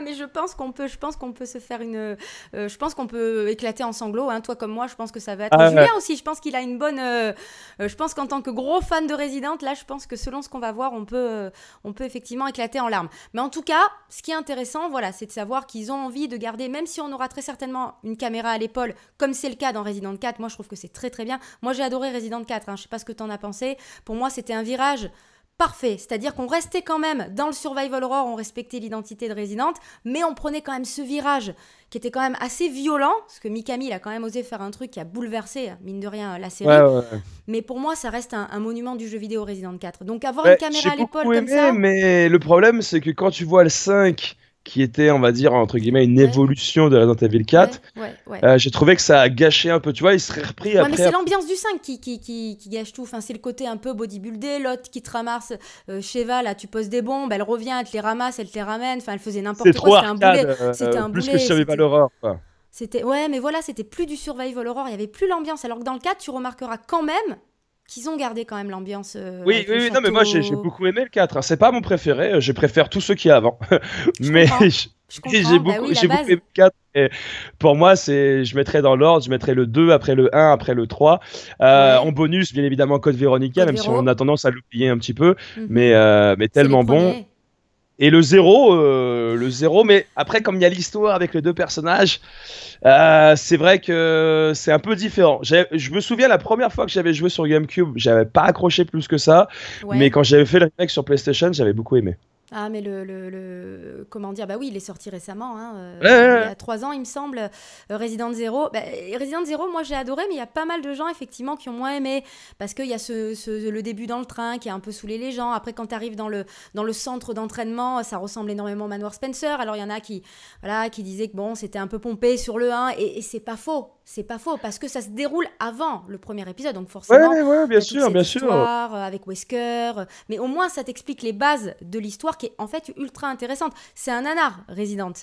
Mais je pense qu'on peut, je pense qu'on peut se faire une, euh, je pense qu'on peut éclater en sanglots. Hein. Toi comme moi, je pense que ça va être. Ah, Julien ouais. aussi, je pense qu'il a une bonne. Euh, je pense qu'en tant que gros fan de Resident, là, je pense que selon ce qu'on va voir, on peut, euh, on peut effectivement éclater en larmes. Mais en tout cas, ce qui est intéressant, voilà, c'est de savoir qu'ils ont envie de garder, même si on aura très certainement une caméra à l'épaule, comme c'est le cas dans Resident quatre. Moi, je trouve que c'est très très bien. Moi, j'ai adoré Resident quatre. Hein. Je sais pas ce que t'en as pensé. Pour moi, c'était un virage. Parfait, c'est-à-dire qu'on restait quand même dans le survival horror, on respectait l'identité de Resident, mais on prenait quand même ce virage qui était quand même assez violent, parce que Mikami, il a quand même osé faire un truc qui a bouleversé, mine de rien, la série. Ouais, ouais. Mais pour moi, ça reste un, un monument du jeu vidéo Resident quatre. Donc avoir ouais, une caméra à l'épaule comme ça... Mais le problème, c'est que quand tu vois le cinq... qui était, on va dire, entre guillemets, une ouais. évolution de Resident Evil quatre. Ouais, ouais, ouais. Euh, j'ai trouvé que ça a gâché un peu, tu vois, il serait repris ouais, après... mais c'est après... l'ambiance du cinq qui, qui, qui, qui gâche tout, enfin, c'est le côté un peu bodybuildé, l'autre qui te ramasse, euh, Sheva, là, tu poses des bombes, elle revient, elle te les ramasse, elle te les ramène, enfin, elle faisait n'importe quoi, c'était un boulet. Euh, c'était un plus boulet, que Survival Horror, quoi. Ouais, mais voilà, c'était plus du Survival Horror, il n'y avait plus l'ambiance, alors que dans le quatre, tu remarqueras quand même qu'ils ont gardé quand même l'ambiance. Euh, oui, oui, non, mais moi j'ai j'ai beaucoup aimé le quatre. Hein. C'est pas mon préféré, je préfère tous ceux qui avant. mais j'ai beaucoup, bah oui, j'ai beaucoup aimé le quatre. Et pour moi, c'est, je mettrais dans l'ordre, je mettrais le deux, après le un, après le trois. Euh, ouais. En bonus, bien évidemment, Code Veronica, Code même Véro. Si on a tendance à l'oublier un petit peu, mm-hmm. mais, euh, mais tellement bon. Et le zéro, euh, le zéro, mais après, comme il y a l'histoire avec les deux personnages, euh, c'est vrai que c'est un peu différent. Je me souviens la première fois que j'avais joué sur Gamecube, j'avais pas accroché plus que ça, ouais. mais quand j'avais fait le remake sur PlayStation, j'avais beaucoup aimé. Ah, mais le, le, le... Comment dire? Bah oui, il est sorti récemment, hein, euh, ouais, ouais, il y a trois ans, il me semble, euh, Resident zéro. Bah, Resident zéro, moi, j'ai adoré, mais il y a pas mal de gens, effectivement, qui ont moins aimé, parce qu'il y a ce, ce, le début dans le train qui a un peu saoulé les gens. Après, quand tu arrives dans le, dans le centre d'entraînement, ça ressemble énormément au Manoir Spencer. Alors, il y en a qui, voilà, qui disaient que, bon, c'était un peu pompé sur le un, et, et c'est pas faux. C'est pas faux, parce que ça se déroule avant le premier épisode, donc forcément, ouais, ouais, bien sûr, bien sûr, avec Wesker, mais au moins ça t'explique les bases de l'histoire qui est en fait ultra intéressante. C'est un nanar, Resident.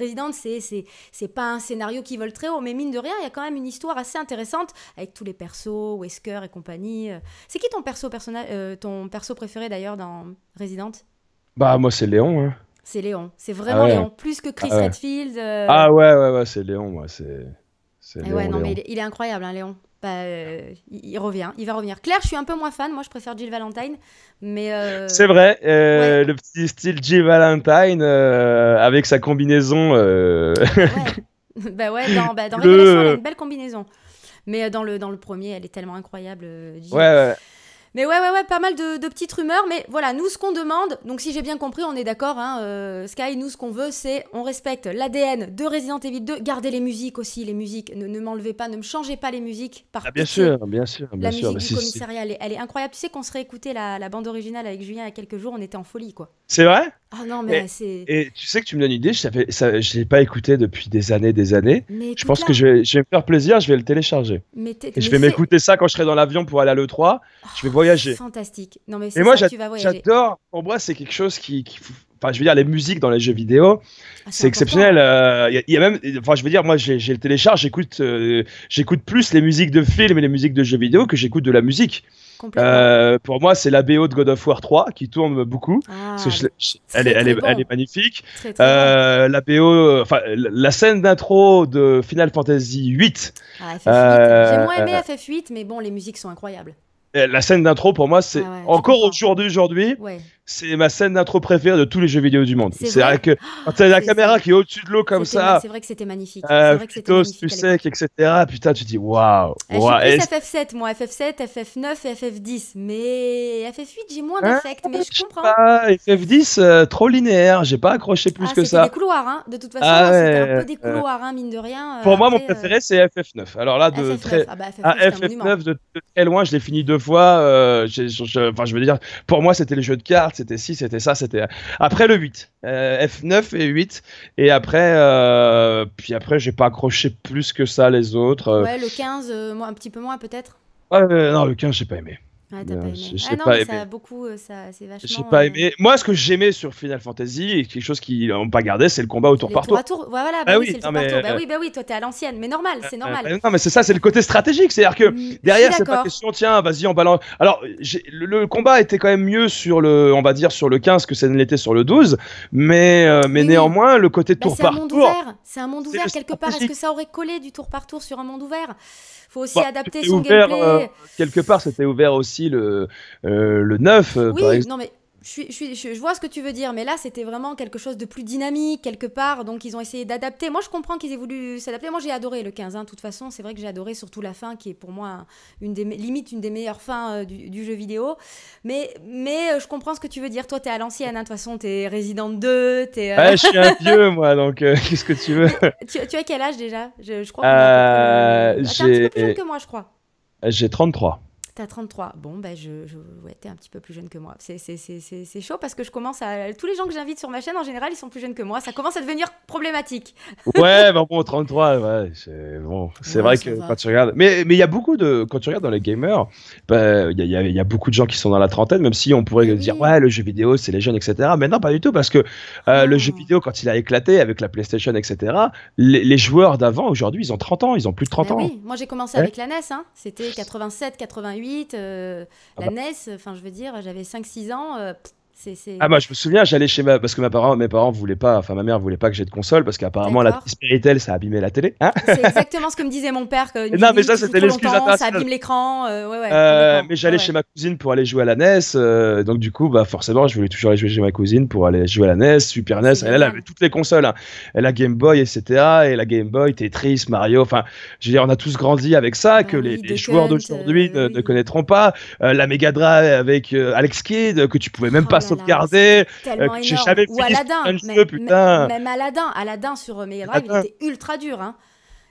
Resident, c'est pas un scénario qui vole très haut, mais mine de rien, il y a quand même une histoire assez intéressante avec tous les persos, Wesker et compagnie. C'est qui ton perso, personnage, euh, ton perso préféré d'ailleurs dans Resident? Bah moi c'est Léon, hein. C'est Léon, c'est vraiment ah ouais. Léon, plus que Chris ah ouais. Redfield. Euh... Ah ouais, ouais, ouais, c'est Léon, moi, c'est... Eh Léon, ouais, non, Léon. Mais il est incroyable, hein, Léon. Bah, euh, il, il revient, il va revenir. Claire, je suis un peu moins fan, moi je préfère Jill Valentine. Mais euh... c'est vrai, euh, ouais. le petit style Jill Valentine euh, avec sa combinaison. Euh... Ouais. bah ouais, dans, bah, dans le... Révélation, elle a une belle combinaison. Mais dans le, dans le premier, elle est tellement incroyable, Jill. Ouais, ouais. Mais ouais, ouais, ouais, pas mal de, de petites rumeurs, mais voilà, nous, ce qu'on demande, donc si j'ai bien compris, on est d'accord, hein, euh, Sky, nous, ce qu'on veut, c'est, on respecte l'A D N de Resident Evil deux, gardez les musiques aussi, les musiques, ne, ne m'enlevez pas, ne me changez pas les musiques. Par ah, bien sûr, bien sûr, bien sûr. La musique du commissariat, elle est, elle est incroyable, tu sais qu'on se réécoutait la, la bande originale avec Julien il y a quelques jours, on était en folie, quoi. C'est vrai? Ah non, mais c'est... Et tu sais que tu me donnes une idée, je ne l'ai pas écouté depuis des années, des années, mais je pense là. que je vais, je vais me faire plaisir, je vais le télécharger. Mais et je vais m'écouter ça quand je serai dans l'avion pour aller à l'E trois, oh, je vais voyager. Fantastique. Non mais c'est ça que tu vas voyager. J'adore. Pour moi, c'est quelque chose qui, qui, enfin, je veux dire, les musiques dans les jeux vidéo, ah, c'est exceptionnel. Il euh, y, y a même, enfin, je veux dire, moi, j'ai le télécharge, j'écoute, euh, j'écoute plus les musiques de films et les musiques de jeux vidéo que j'écoute de la musique. Euh, pour moi, c'est la B O de God of War trois qui tourne beaucoup. Ah, parce que je, je, elle, très, est, très elle, bon. est, elle est magnifique. Très, très euh, la B O, enfin, la scène d'intro de Final Fantasy huit. Ah, F F huit. Euh, j'ai moins aimé euh, F F huit, mais bon, les musiques sont incroyables. La scène d'intro, pour moi, c'est ah ouais, encore aujourd'hui, aujourd'hui, ouais. c'est ma scène d'intro préférée de tous les jeux vidéo du monde. C'est vrai que quand t'as oh, la caméra qui est au-dessus de l'eau comme ça, c'est vrai que c'était magnifique. Euh, vrai que Pitos, magnifique tu sais, et cetera. Putain, tu dis waouh. Wow, wow. J'ai plus F F sept, moi, F F sept, F F neuf et F F dix, mais F F huit, j'ai moins d'affect, hein, mais je comprends. Pas, F F dix, euh, trop linéaire, j'ai pas accroché plus ah, que ça. C'était des couloirs, hein. De toute façon, ah, c'était ouais, un peu des couloirs, euh... hein, mine de rien. Pour euh, moi, après, mon préféré, euh... c'est F F neuf. Alors là, de très F F neuf de très loin, je l'ai fini deux fois. Enfin, je veux dire, pour moi, c'était les jeux de cartes. C'était ci, c'était ça, c'était... Après le huit, euh, F neuf et huit, et après, euh... puis après, j'ai pas accroché plus que ça les autres. Euh... Ouais, le quinze, euh, un petit peu moins peut-être. Ouais, euh, non, le quinze, j'ai pas aimé. Ah, t'as pas aimé. Je, je ah non, pas mais aimé. Ça a beaucoup, ça, c'est vachement... J'ai pas aimé. Moi, ce que j'aimais sur Final Fantasy, et quelque chose qu'ils n'ont pas gardé, c'est le combat au tour par tour. Le tour à tour, voilà, bah, bah oui, oui c'est le tour par tour. Euh... Bah oui, bah oui, toi, t'es à l'ancienne, mais normal, c'est normal. Euh, non, mais c'est ça, c'est le côté stratégique, c'est-à-dire que mmh, derrière, c'est pas question, tiens, vas-y, on balance... Alors, le, le combat était quand même mieux sur le, on va dire, sur le quinze que ça ne l'était sur le douze, mais, euh, mais oui, néanmoins, oui. le côté bah, tour par tour... C'est un monde ouvert, c'est un monde ouvert, quelque part. Est-ce que ça aurait collé du tour par tour sur un monde ouvert? Faut aussi bah, adapter son ouvert, gameplay. Euh, quelque part, c'était ouvert aussi le, euh, le neuf, euh, oui, par exemple. Non mais je, suis, je, suis, je vois ce que tu veux dire, mais là, c'était vraiment quelque chose de plus dynamique, quelque part. Donc, ils ont essayé d'adapter. Moi, je comprends qu'ils aient voulu s'adapter. Moi, j'ai adoré le quinze, hein, de toute façon. C'est vrai que j'ai adoré surtout la fin, qui est pour moi une des, limite une des meilleures fins euh, du, du jeu vidéo. Mais, mais euh, je comprends ce que tu veux dire. Toi, t'es à l'ancienne, hein, de toute façon, t'es Resident deux. T'es, euh... ouais, je suis un vieux, moi, donc euh, qu'est-ce que tu veux? tu, tu as quel âge déjà? Je, je crois que euh, euh, t'es un petit peu plus jeune que moi, je crois. J'ai trente-trois. T'as trente-trois. Bon, ben, je, je, ouais, t'es un petit peu plus jeune que moi. C'est chaud parce que je commence à... Tous les gens que j'invite sur ma chaîne, en général, ils sont plus jeunes que moi. Ça commence à devenir problématique. Ouais, mais bon, trente-trois, ouais, c'est bon. C'est ouais, vrai que va. Quand tu regardes... Mais il mais y a beaucoup de... Quand tu regardes dans les gamers, il bah, y, a, y, a, y a beaucoup de gens qui sont dans la trentaine, même si on pourrait oui. dire, ouais, le jeu vidéo, c'est les jeunes, et cetera. Mais non, pas du tout, parce que euh, oh. le jeu vidéo, quand il a éclaté avec la PlayStation, et cetera, les, les joueurs d'avant, aujourd'hui, ils ont trente ans. Ils ont plus de trente ben ans. Oui, moi, j'ai commencé ouais. avec la N E S. Hein. C'était quatre-vingt-sept, quatre-vingt-huit. huit, euh, ah bah. la N E S, enfin je veux dire, j'avais cinq six ans. Euh, c'est, c'est... Ah bah je me souviens, j'allais chez ma... Parce que ma parent, mes parents voulaient pas, enfin ma mère voulait pas que j'ai de console parce qu'apparemment la Spiritel ça abîmait la télé. Hein, c'est exactement ce que me disait mon père. Que non mais ça c'était l'excuse internationale. Ça abîme l'écran. Euh, ouais, ouais, euh, mais j'allais ouais, chez ouais. ma cousine pour aller jouer à la N E S, euh, donc du coup bah forcément je voulais toujours aller jouer chez ma cousine pour aller jouer à la N E S, Super N E S, elle, elle avait toutes les consoles, hein. La Game Boy et cetera et la Game Boy, Tetris, Mario, enfin je veux dire on a tous grandi avec ça que oui, les, les joueurs d'aujourd'hui euh, ne, oui. ne connaîtront pas, euh, la Mega Drive avec euh, Alex Kidd que tu pouvais même oh. pas sauvegarder, euh, j'ai jamais vu un jeu, putain. Même Aladdin, Aladdin sur Mega Drive, il était ultra dur, hein.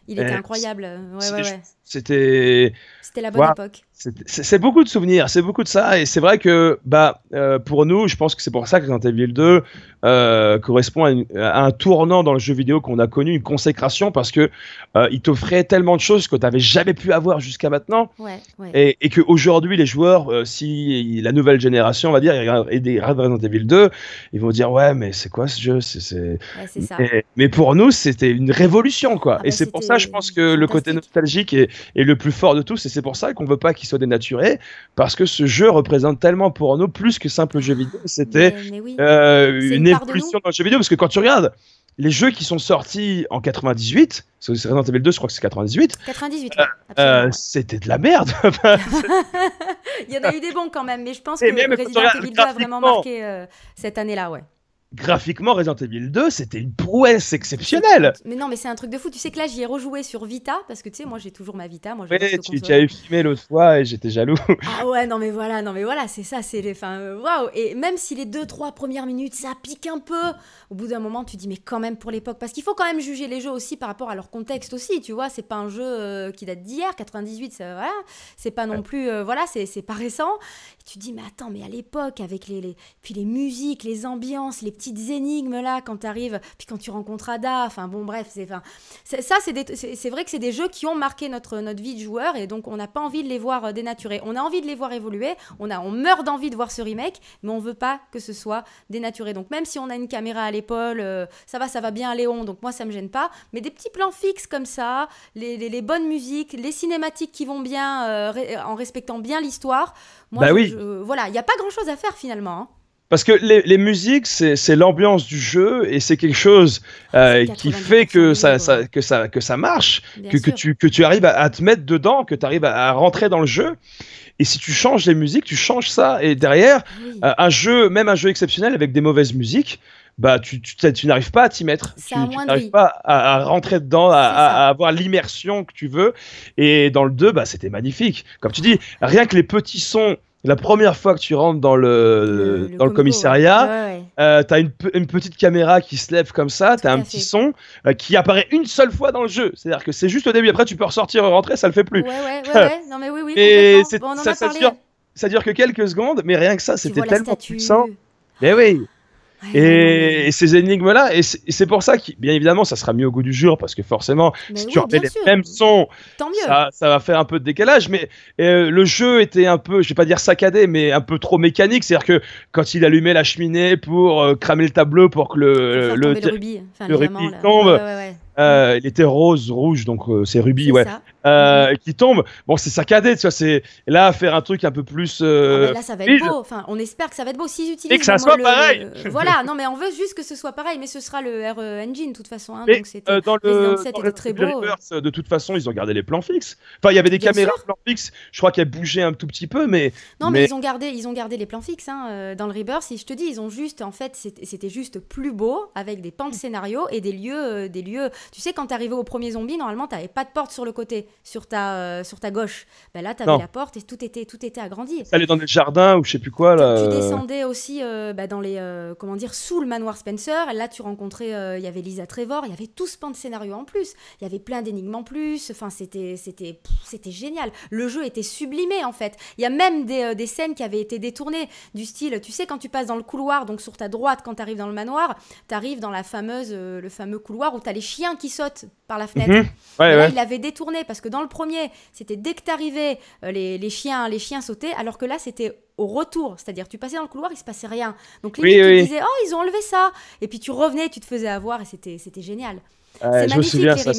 Il était incroyable. Ouais, ouais, ouais. C'était la bonne ouais. époque. C'est beaucoup de souvenirs, c'est beaucoup de ça, et c'est vrai que bah, euh, pour nous, je pense que c'est pour ça que Resident Evil deux euh, correspond à, une, à un tournant dans le jeu vidéo qu'on a connu, une consécration, parce que euh, il t'offrait tellement de choses que tu n'avais jamais pu avoir jusqu'à maintenant, ouais, ouais. et, et qu'aujourd'hui, les joueurs, euh, si la nouvelle génération, on va dire, et des Resident Evil deux, ils vont dire ouais, mais c'est quoi ce jeu, c'est, c'est... Ouais, ça. Et, mais pour nous, c'était une révolution, quoi. Ah, et bah, c'est pour ça, je pense que le côté nostalgique est Et le plus fort de tous, et c'est pour ça qu'on veut pas qu'il soit dénaturé, parce que ce jeu représente tellement pour nous plus que simple jeu vidéo. C'était oui. euh, une, une évolution dans le jeu vidéo, parce que quand tu regardes les jeux qui sont sortis en quatre-vingt-dix-huit, Resident Evil deux, je crois que c'est quatre-vingt-dix-huit. quatre-vingt-dix-huit, euh, oui, euh, c'était de la merde. Il y en a eu des bons quand même, mais je pense et que même Resident Evil deux a vraiment marqué euh, cette année-là, ouais. Graphiquement, Resident Evil deux, c'était une prouesse exceptionnelle. Mais non, mais c'est un truc de fou. Tu sais que là, j'y ai rejoué sur Vita, parce que tu sais, moi, j'ai toujours ma Vita. Moi, ouais, tu, tu as eu filmé l'autre fois et j'étais jaloux. Ah ouais, non mais voilà, non mais voilà, c'est ça, c'est les. Enfin, waouh. Et même si les deux, trois premières minutes, ça pique un peu. Au bout d'un moment, tu dis mais quand même pour l'époque, parce qu'il faut quand même juger les jeux aussi par rapport à leur contexte aussi. Tu vois, c'est pas un jeu euh, qui date d'hier, quatre-vingt-dix-huit, ça, voilà. C'est pas non plus, euh, voilà, c'est pas récent. Et tu te dis mais attends, mais à l'époque, avec les, les, puis les musiques, les ambiances, les petites énigmes là quand t'arrives, puis quand tu rencontres Ada, enfin bon bref, c'est enfin ça c'est vrai que c'est des jeux qui ont marqué notre notre vie de joueur, et donc on n'a pas envie de les voir dénaturés, on a envie de les voir évoluer, on a on meurt d'envie de voir ce remake, mais on veut pas que ce soit dénaturé. Donc même si on a une caméra à l'épaule, euh, ça va ça va bien à Léon, donc moi ça me gêne pas, mais des petits plans fixes comme ça, les, les, les bonnes musiques, les cinématiques qui vont bien euh, ré, en respectant bien l'histoire, moi bah je, oui. je, euh, voilà, il y a pas grand chose à faire finalement, hein. Parce que les, les musiques, c'est l'ambiance du jeu, et c'est quelque chose euh, qui fait que ça, ça, que, ça, que ça marche, que, que, tu, que tu arrives à, à te mettre dedans, que tu arrives à, à rentrer dans le jeu. Et si tu changes les musiques, tu changes ça. Et derrière, oui. euh, un jeu, même un jeu exceptionnel avec des mauvaises musiques, bah, tu, tu, tu, tu n'arrives pas à t'y mettre, tu, tu n'arrives pas à, à rentrer dedans, à, à, à avoir l'immersion que tu veux. Et dans le deux, bah, c'était magnifique. Comme tu dis, rien que les petits sons... La première fois que tu rentres dans le, le, dans le, le commissariat, ouais. Ouais, ouais. euh, tu as une, une petite caméra qui se lève comme ça, tu as un petit fait. son euh, qui apparaît une seule fois dans le jeu. C'est-à-dire que c'est juste au début, après tu peux ressortir et rentrer, ça le fait plus. Ouais, ouais, ouais, ouais. Non mais oui, oui, et bon, on en ça, a ça, dure, ça dure que quelques secondes, mais rien que ça, c'était tellement puissant. Mais oui. Ouais, et, ouais. et ces énigmes-là, et c'est pour ça que, bien évidemment, ça sera mis au goût du jour, parce que forcément, mais si oui, tu refais les sûr. mêmes sons, ça, ça va faire un peu de décalage. Mais euh, le jeu était un peu, je vais pas dire saccadé, mais un peu trop mécanique. C'est-à-dire que quand il allumait la cheminée pour euh, cramer le tableau pour que le, le, le rubis, enfin, le rubis tombe. Ouais, ouais, ouais. Euh, ouais. Il était rose, rouge, donc euh, c'est rubis, ouais. Euh, ouais. Qui tombe. Bon, c'est saccadé, tu vois. C'est là faire un truc un peu plus. Euh... Ah, là, ça va être beau. Enfin, on espère que ça va être beau s'ils utilisent. Et que ça moi, soit le... pareil. Le... Voilà. Non, mais on veut juste que ce soit pareil, mais ce sera le R E Engine, de toute façon. Hein, mais, donc c'était. Euh, dans le Resident sept dans était le très beau. Rebirth, de toute façon, ils ont gardé les plans fixes. Enfin, il y avait des Bien caméras sûr. plans fixes. Je crois qu'elles bougeaient un tout petit peu, mais. Non, mais, mais ils ont gardé, ils ont gardé les plans fixes. Hein, dans le Rebirth, et je te dis, ils ont juste, en fait, c'était juste plus beau avec des pans de scénario et des lieux, des lieux. Tu sais, quand t'arrivais au premier zombie, normalement, t'avais pas de porte sur le côté, sur ta, euh, sur ta gauche. Ben là, t'avais la porte et tout était, tout était agrandi. T'allais dans des jardins ou je sais plus quoi. Là, tu descendais aussi euh, bah, dans les, euh, comment dire, sous le manoir Spencer. Et là, tu rencontrais, il euh, y avait Lisa Trevor, il y avait tout ce pan de scénario en plus. Il y avait plein d'énigmes en plus. Enfin, c'était, c'était, c'était génial. Le jeu était sublimé, en fait. Il y a même des, euh, des scènes qui avaient été détournées du style, tu sais, quand tu passes dans le couloir, donc sur ta droite, quand t'arrives dans le manoir, t'arrives dans la fameuse, euh, le fameux couloir où t'as les chiens qui saute par la fenêtre. Mmh, ouais, là, ouais. Il l'avait détourné parce que dans le premier, c'était dès que t'arrivais, euh, les, les chiens, les chiens sautaient, alors que là, c'était au retour, c'est-à-dire tu passais dans le couloir, il se passait rien. Donc les oui, mecs oui. disaient oh ils ont enlevé ça, et puis tu revenais, tu te faisais avoir, et c'était c'était génial. Euh, je me souviens, ça,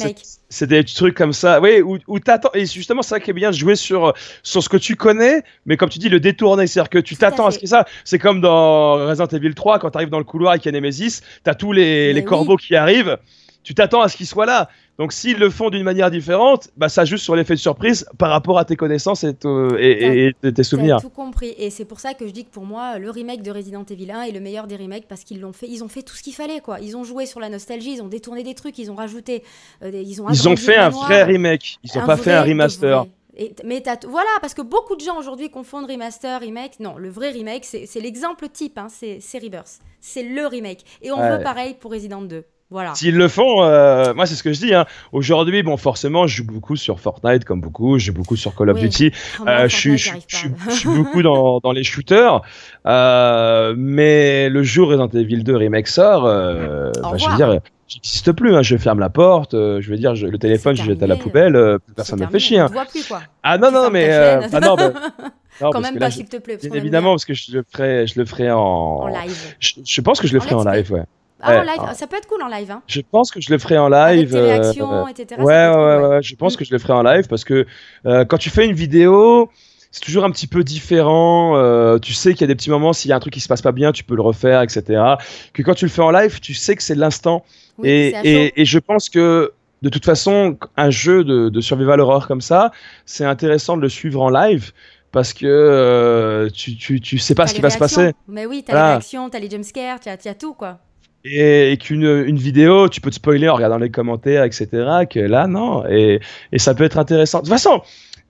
c'est des trucs comme ça, oui, où, où t'attends, et justement c'est ça qui est bien, jouer sur, sur ce que tu connais, mais comme tu dis, le détourner, c'est-à-dire que tu t'attends à ce que ça, c'est comme dans Resident Evil trois, quand t'arrives dans le couloir et qu'il y a Nemesis, t'as tous les, les oui. corbeaux qui arrivent, tu t'attends à ce qu'ils soient là, donc s'ils le font d'une manière différente, bah, ça ajoute sur l'effet de surprise par rapport à tes connaissances et, euh, et, et tes souvenirs. T'as tout compris, et c'est pour ça que je dis que pour moi, le remake de Resident Evil un est le meilleur des remakes, parce qu'ils l'ont fait, ils ont fait tout ce qu'il fallait, quoi. Ils ont joué sur la nostalgie, ils ont détourné des trucs, ils ont rajouté, euh, ils ont Ils ont fait un vrai remake, ils n'ont pas fait un remaster. Et, mais voilà, parce que beaucoup de gens aujourd'hui confondent remaster, remake. Non, le vrai remake, c'est l'exemple type, hein, c'est Rebirth, c'est le remake. Et on ouais. veut pareil pour Resident deux. Voilà. S'ils le font, euh, moi c'est ce que je dis. Hein. Aujourd'hui, bon, forcément, je joue beaucoup sur Fortnite, comme beaucoup, je joue beaucoup sur Call of oui. Duty. Oh, euh, je, je, je, je suis beaucoup dans, dans les shooters. Euh, mais le jour Resident Evil deux Remake sort, euh, bah, je veux dire, j'existe plus. Hein. Je ferme la porte, euh, je veux dire, je, le téléphone, je jette à la poubelle, euh, personne ne me fait chier. Hein. On te voit plus, quoi. Ah non, tu non, mais. Euh, ah, non, bah, Non, quand même pas, s'il te plaît. Bien évidemment, parce que je le ferai, je le ferai en... en live. Je, je pense que je le ferai en, en live, ouais. Ah, ouais, en live, hein. Ça peut être cool en live. Hein. Je pense que je le ferai en live. Avec tes réactions, euh, et cetera. Ouais, ouais, cool, ouais, ouais. Je pense mmh. que je le ferai en live parce que euh, quand tu fais une vidéo, c'est toujours un petit peu différent. Euh, tu sais qu'il y a des petits moments, s'il y a un truc qui se passe pas bien, tu peux le refaire, et cetera. Que quand tu le fais en live, tu sais que c'est de l'instant. Oui, et, et, et je pense que de toute façon, un jeu de, de survival horror comme ça, c'est intéressant de le suivre en live. Parce que euh, tu, tu, tu sais pas ce qui va se passer. Mais oui, t'as voilà. les réactions, t'as les jumpscares, t'as t'as tout, quoi. Et, et qu'une une vidéo, tu peux te spoiler en regardant les commentaires, et cetera. Que là, non. Et, et ça peut être intéressant. De toute façon,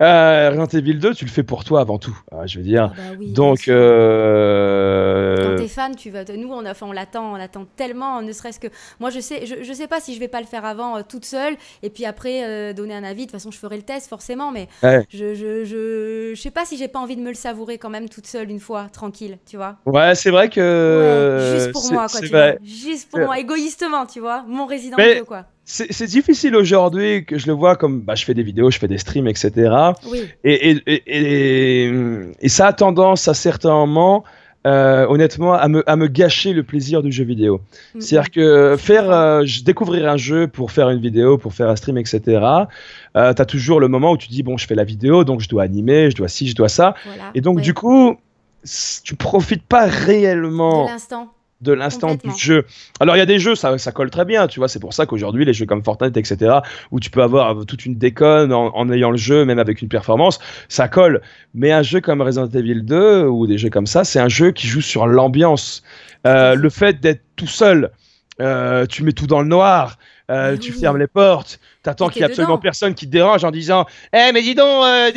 euh, Resident Evil deux, tu le fais pour toi avant tout. Euh, je veux dire. Ah bah oui, donc. Euh... Quand t'es fan, tu vas. Nous, on, enfin, on l'attend, on l'attend tellement. Ne serait-ce que moi, je sais, je, je sais pas si je vais pas le faire avant euh, toute seule. Et puis après, euh, donner un avis. De toute façon, je ferai le test forcément. Mais ouais. je, je, je, je sais pas si j'ai pas envie de me le savourer quand même toute seule une fois, tranquille, tu vois. Ouais, c'est vrai que. Ouais, juste pour moi, quoi. Tu vois. Juste pour moi, égoïstement, tu vois, mon Resident deux, quoi. C'est difficile aujourd'hui, que je le vois comme bah, je fais des vidéos, je fais des streams, et cetera. Oui. Et, et, et, et, et ça a tendance à certains moments, euh, honnêtement, à me, à me gâcher le plaisir du jeu vidéo. Mmh. C'est-à-dire que faire, euh, découvrir un jeu pour faire une vidéo, pour faire un stream, et cetera. Euh, t'as toujours le moment où tu dis, bon, je fais la vidéo, donc je dois animer, je dois ci, je dois ça. Voilà. Et donc, ouais. du coup, tu profites pas réellement de l'instant. de l'instant du jeu. Alors il y a des jeux, ça, ça colle très bien, tu vois, c'est pour ça qu'aujourd'hui les jeux comme Fortnite, et cetera, où tu peux avoir toute une déconne en, en ayant le jeu, même avec une performance, ça colle. Mais un jeu comme Resident Evil deux, ou des jeux comme ça, c'est un jeu qui joue sur l'ambiance. Euh, le fait d'être tout seul, euh, tu mets tout dans le noir, euh, oui. tu fermes les portes, t'attends qu'il n'y ait absolument personne qui te dérange en disant « Eh, mais dis donc, euh,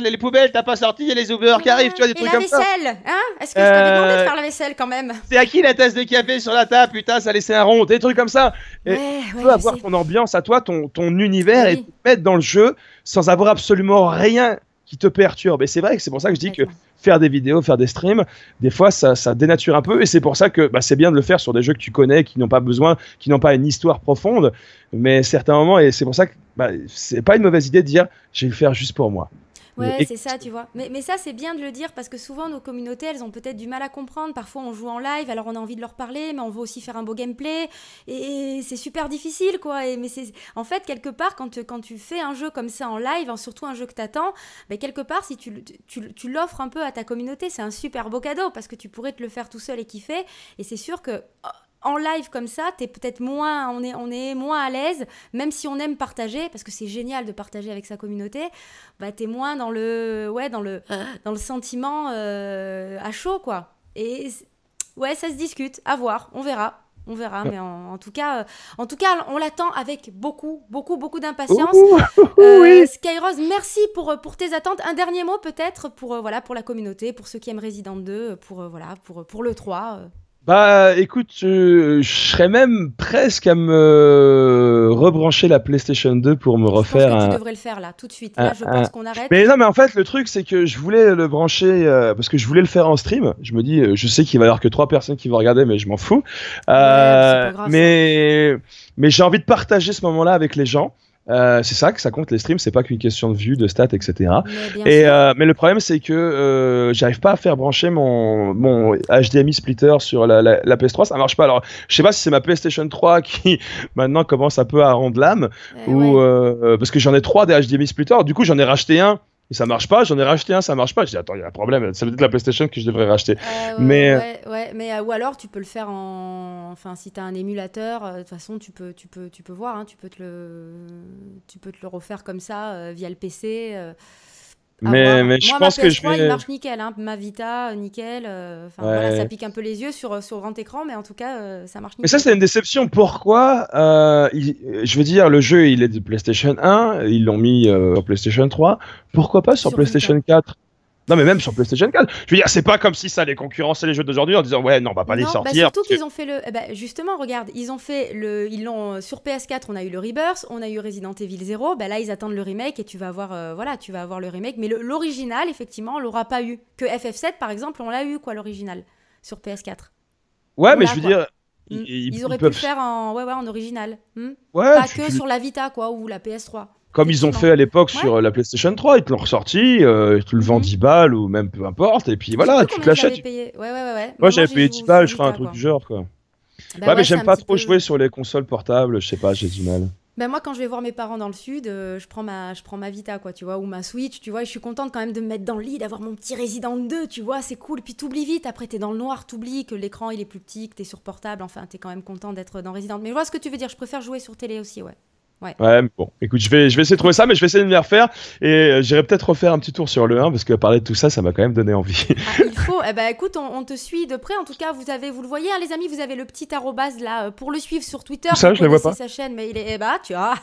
les poubelles, t'as pas sorti, il y a les Uber qui arrivent, tu vois, des trucs comme ça. » Et la vaisselle, hein? Est-ce que je t'avais demandé de faire la vaisselle, quand même? C'est à qui la tasse de café sur la table? Putain, ça laissait un rond, des trucs comme ça. Et ouais, ouais, tu peux avoir sais. ton ambiance à toi, ton, ton univers, oui. et te mettre dans le jeu sans avoir absolument rien qui te perturbe. Et c'est vrai que c'est pour ça que je dis que faire des vidéos, faire des streams, des fois ça, ça dénature un peu, et c'est pour ça que bah, c'est bien de le faire sur des jeux que tu connais, qui n'ont pas besoin, qui n'ont pas une histoire profonde, mais certains moments, et c'est pour ça que bah, c'est pas une mauvaise idée de dire je vais le faire juste pour moi. Ouais, c'est ça, tu vois. Mais, mais ça, c'est bien de le dire parce que souvent, nos communautés, elles ont peut-être du mal à comprendre. Parfois, on joue en live, alors on a envie de leur parler, mais on veut aussi faire un beau gameplay. Et, et c'est super difficile, quoi. Et, mais en fait, quelque part, quand, te, quand tu fais un jeu comme ça en live, surtout un jeu que t'attends, bah, quelque part, si tu, tu, tu, tu l'offres un peu à ta communauté, c'est un super beau cadeau parce que tu pourrais te le faire tout seul et kiffer. Et c'est sûr que... Oh, en live comme ça, t'es peut-être moins, on est, on est moins à l'aise, même si on aime partager, parce que c'est génial de partager avec sa communauté, bah t'es moins dans le, ouais, dans le, dans le sentiment euh, à chaud, quoi. Et ouais, ça se discute, à voir, on verra. On verra, mais en, en tout cas, euh, en tout cas, on l'attend avec beaucoup, beaucoup, beaucoup d'impatience. Euh, oui. Skyrroz, merci pour pour tes attentes. Un dernier mot peut-être pour euh, voilà pour la communauté, pour ceux qui aiment Resident deux, pour euh, voilà pour pour le trois. Euh. Bah écoute, euh, je serais même presque à me rebrancher la PlayStation deux pour me refaire. Je pense que un... tu devrais le faire là, tout de suite. Là, un, je pense un... qu'on arrête. Mais non, mais en fait, le truc, c'est que je voulais le brancher euh, parce que je voulais le faire en stream. Je me dis, je sais qu'il va y avoir que trois personnes qui vont regarder, mais je m'en fous. Euh, ouais, c'est pas grave, mais mais j'ai envie de partager ce moment-là avec les gens. Euh, c'est ça que ça compte les streams, c'est pas qu'une question de vues, de stats, et cetera. Mais, et, euh, mais le problème c'est que euh, j'arrive pas à faire brancher mon, mon H D M I splitter sur la, la, la P S trois, ça marche pas. Alors je sais pas si c'est ma PlayStation trois qui maintenant commence un peu à rendre l'âme, euh, ou ouais. euh, parce que j'en ai trois des H D M I splitter, du coup j'en ai racheté un. Et ça marche pas, j'en ai racheté un, ça marche pas. Je dis attends, il y a un problème, c'est peut-être la PlayStation que je devrais racheter. Euh, mais ouais, ouais, mais euh, ou alors tu peux le faire en, enfin si t'as un émulateur, de euh, toute façon tu peux, tu peux, tu peux voir, hein, tu peux te le, tu peux te le refaire comme ça euh, via le P C. Euh... Mais, ah, moi, mais je moi, pense ma P S trois, que je vais... il marche nickel, hein. Ma Vita, nickel. Euh, ouais. Voilà, ça pique un peu les yeux sur, sur grand écran, mais en tout cas, euh, ça marche nickel. Mais ça, c'est une déception. Pourquoi euh, il, je veux dire, le jeu, il est de PlayStation un, ils l'ont mis euh, sur PlayStation trois. Pourquoi pas sur, sur PlayStation quatre? Non, mais même sur PlayStation quatre. Je veux dire, c'est pas comme si ça les concurrençait les jeux d'aujourd'hui en disant ouais, non, on va pas non, les sortir. Bah surtout qu'ils que... ont fait le. Eh bah, justement, regarde, ils ont fait le. Ils l'ont sur P S quatre. On a eu le Rebirth, on a eu Resident Evil zéro. Bah là, ils attendent le remake et tu vas avoir, euh, voilà, tu vas avoir le remake. Mais l'original, effectivement, on l'aura pas eu. Que F F sept, par exemple, on l'a eu quoi, l'original sur P S quatre. Ouais, on mais je veux quoi. dire. Mmh. Ils, ils auraient ils pu peuvent... le faire en, ouais, ouais, en original. Mmh ouais, pas tu, que tu... sur la Vita quoi ou la P S trois. Comme ils ont fait à l'époque ouais. sur la PlayStation trois, ils te l'ont ressorti, euh, ils te le vendent dix balles ou même peu importe, et puis voilà, tu te l'achètes. Payé... Ouais, ouais, ouais, ouais. Moi j'avais payé dix balles, je crois, un truc du genre quoi. Bah ouais, ouais, mais j'aime pas trop peu... jouer sur les consoles portables, je sais pas, j'ai du mal. Ben moi, quand je vais voir mes parents dans le sud, euh, je prends ma, je prends ma Vita, quoi, tu vois, ou ma Switch, tu vois, et je suis contente quand même de me mettre dans le lit, d'avoir mon petit Resident deux, tu vois, c'est cool. Puis t'oublies vite, après t'es dans le noir, t'oublies que l'écran il est plus petit, que t'es sur portable, enfin t'es quand même content d'être dans Resident. Mais je vois ce que tu veux dire, je préfère jouer sur télé aussi, ouais. Ouais. Ouais, mais bon, écoute, je vais, je vais essayer de trouver ça, mais je vais essayer de me refaire et euh, j'irai peut-être refaire un petit tour sur le un parce que parler de tout ça, ça m'a quand même donné envie. Ah, il faut, eh ben, écoute, on, on te suit de près. En tout cas, vous avez, vous le voyez, hein, les amis, vous avez le petit arrobase là pour le suivre sur Twitter. Ça, je le vois pas. Sa chaîne, mais il est, eh ben, tu vois,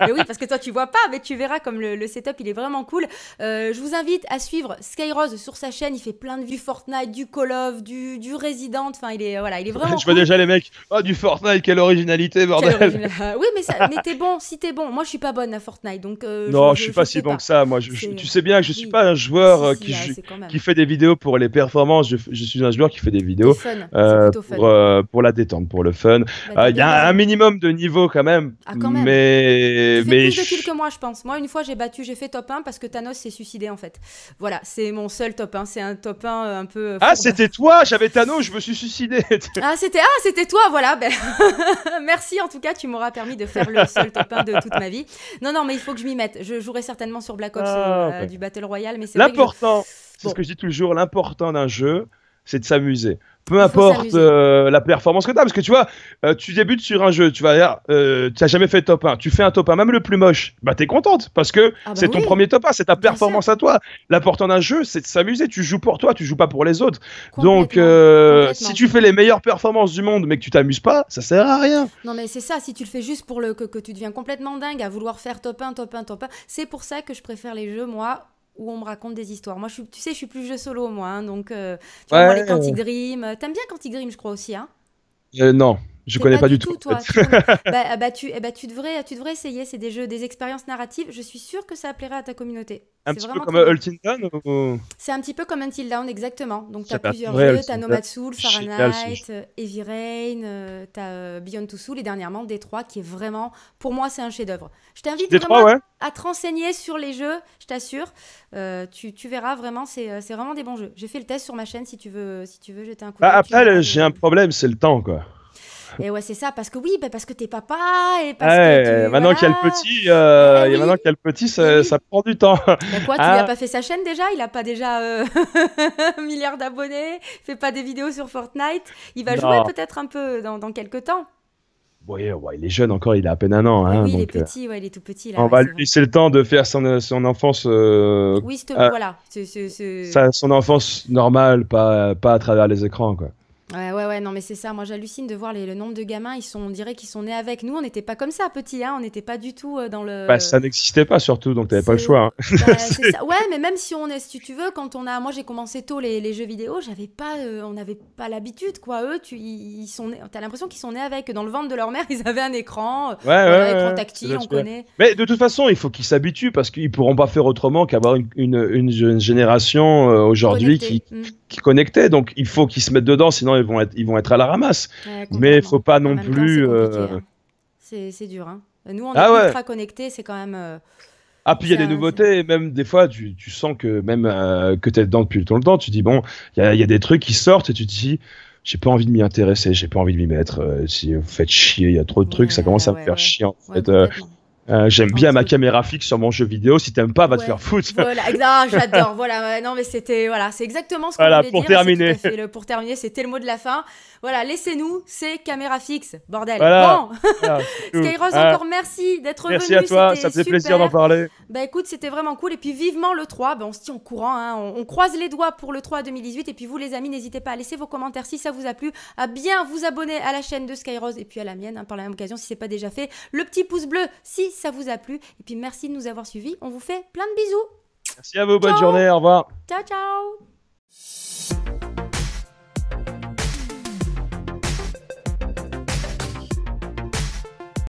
mais oui, parce que toi, tu vois pas, mais tu verras comme le, le setup, il est vraiment cool. Euh, je vous invite à suivre Skyrroz sur sa chaîne. Il fait plein de vues Fortnite, du Call of, du, du Resident. Enfin, il est, voilà, il est vraiment. Je vois cool. Déjà les mecs, oh, du Fortnite, quelle originalité, bordel. Quelle origina... Oui, mais, ça, mais t'es bon. Si t'es bon, moi je suis pas bonne à Fortnite donc. Euh, non, je, je suis pas je si bon pas. que ça. Moi, je, je, tu sais bien que je suis oui. pas un joueur si, si, qui, ouais, je, qui fait des vidéos pour les performances. Je, je suis un joueur qui fait des vidéos fun. Euh, pour, fun. Euh, pour la détente, pour le fun. Il bah, euh, y a un minimum de niveau quand même. Ah, quand même. Mais tu fais mais plus de kills que moi, je pense. Moi, une fois, j'ai battu, j'ai fait top un parce que Thanos s'est suicidé en fait. Voilà, c'est mon seul top un. C'est un top un un peu. Ah, c'était toi. J'avais Thanos, je me suis suicidé. ah, c'était ah, c'était toi. Voilà. Ben... Merci en tout cas, tu m'auras permis de faire le seul top un de toute ma vie. Non, non, mais il faut que je m'y mette. Je jouerai certainement sur Black Ops ah, euh, ouais. du Battle Royale. L'important, je... c'est bon. Ce que je dis toujours, l'important d'un jeu, c'est de s'amuser. Peu importe euh, la performance que tu as. Parce que tu vois, euh, tu débutes sur un jeu, tu vas dire, euh, tu n'as jamais fait top un, tu fais un top un, même le plus moche, bah t'es contente parce que ah bah c'est oui. ton premier top un, c'est ta bien performance sûr. À toi. L'important d'un jeu, c'est de s'amuser. Tu joues pour toi, tu joues pas pour les autres. Donc, euh, si tu fais les meilleures performances du monde mais que tu t'amuses pas, ça sert à rien. Non mais c'est ça, si tu le fais juste pour le que, que tu deviens complètement dingue à vouloir faire top un, top un, top un. C'est pour ça que je préfère les jeux, moi, où on me raconte des histoires. Moi, je suis, tu sais, je suis plus jeu solo, moi. Hein, donc, euh, tu ouais, vois, les Quantic Dream. T'aimes bien Quantic Dream, je crois aussi. Hein euh, non, je connais pas, pas du tout. tout toi, tu bah, bah, tu, eh bah, tu, devrais, tu devrais essayer. C'est des jeux, des expériences narratives. Je suis sûre que ça plairait à ta communauté. Un petit peu comme Until Dawn ou... C'est un petit peu comme Until Dawn, exactement. Donc, tu as plusieurs jeux. Tu as Nomad Soul, Fahrenheit, Heavy Rain, euh, tu as euh, Beyond Two Souls et dernièrement Détroit, qui est vraiment, pour moi, c'est un chef-d'œuvre. Je t'invite vraiment ouais. à, à te renseigner sur les jeux, je t'assure. Euh, tu, tu verras vraiment, c'est vraiment des bons jeux. J'ai fait le test sur ma chaîne si tu veux, si tu veux jeter un coup. Bah, après, j'ai un problème, c'est le temps, quoi. Et ouais, c'est ça, parce que oui, bah parce que t'es papa et parce ouais, que. Tu, maintenant voilà. qu'il y a le petit, euh, oui. et maintenant qu'il y a le petit, ça, oui. ça prend du temps. Bah quoi, tu ah. lui as pas fait sa chaîne déjà? Il a pas déjà euh, un milliard d'abonnés? Fait pas des vidéos sur Fortnite? Il va non. jouer peut-être un peu dans, dans quelques temps. Ouais, ouais, il est jeune encore, il a à peine un an. Hein, oui, donc, il est petit, ouais, il est tout petit. Là, on ouais, va lui laisser le temps de faire son, son enfance. Euh, oui, euh, voilà. C est, c est, c est... Sa, son enfance normale, pas, pas à travers les écrans, quoi. Ouais, ouais, ouais, non, mais c'est ça. Moi, j'hallucine de voir les, le nombre de gamins. Ils sont, on dirait qu'ils sont nés avec. Nous, on n'était pas comme ça, petit. Hein, on n'était pas du tout euh, dans le. Bah, ça n'existait pas, surtout, donc t'avais pas le choix. Hein. Bah, ça. Ouais, mais même si on est, si tu veux, quand on a. Moi, j'ai commencé tôt les, les jeux vidéo, j'avais pas, euh, on n'avait pas l'habitude, quoi. Eux, tu ils sont nés... as l'impression qu'ils sont nés avec. Dans le ventre de leur mère, ils avaient un écran. Ouais, ouais, un écran tactile, on connaît. Mais de toute façon, il faut qu'ils s'habituent parce qu'ils pourront pas faire autrement qu'avoir une, une, une, une génération euh, aujourd'hui qui, mmh. qui connectait. Donc, il faut qu'ils se mettent dedans, sinon, ils vont être, ils vont être à la ramasse. Ouais, mais il faut pas non plus. Euh... C'est hein. dur. Hein. Nous, on est ah ouais. ultra connectés, c'est quand même... Euh, ah, puis il y a des un... nouveautés, et même des fois, tu, tu sens que même euh, que tu es dedans depuis longtemps, tu dis, bon, il y, y a des trucs qui sortent, et tu te dis, j'ai pas envie de m'y intéresser, j'ai pas envie de m'y mettre, euh, si vous faites chier, il y a trop de trucs, ouais, ça commence ouais, à me ouais, faire ouais. chier, en ouais, fait. Euh, Euh, j'aime bien ma caméra fixe sur mon jeu vidéo. Si t'aimes pas, va ouais. te faire foutre. Voilà, ah, j'adore. Voilà, non mais c'était voilà, c'est exactement ce qu'on voilà, voulait pour dire. Terminer. Fait, le, pour terminer, c'était le mot de la fin. Voilà, laissez-nous, c'est caméra fixe, bordel. Voilà. Bon, voilà, Skyrroz, ah. encore merci d'être venu. Merci à toi, ça faisait super. plaisir d'en parler. Bah écoute, c'était vraiment cool. Et puis vivement le trois. Bah, on se tient au courant. Hein. On, on croise les doigts pour le trois deux mille dix-huit. Et puis vous, les amis, n'hésitez pas à laisser vos commentaires si ça vous a plu, à bien vous abonner à la chaîne de Skyrroz et puis à la mienne hein, par la même occasion si c'est pas déjà fait. Le petit pouce bleu si ça vous a plu. Et puis merci de nous avoir suivis. On vous fait plein de bisous. Merci à vous. Ciao. Bonne journée. Au revoir. Ciao, ciao.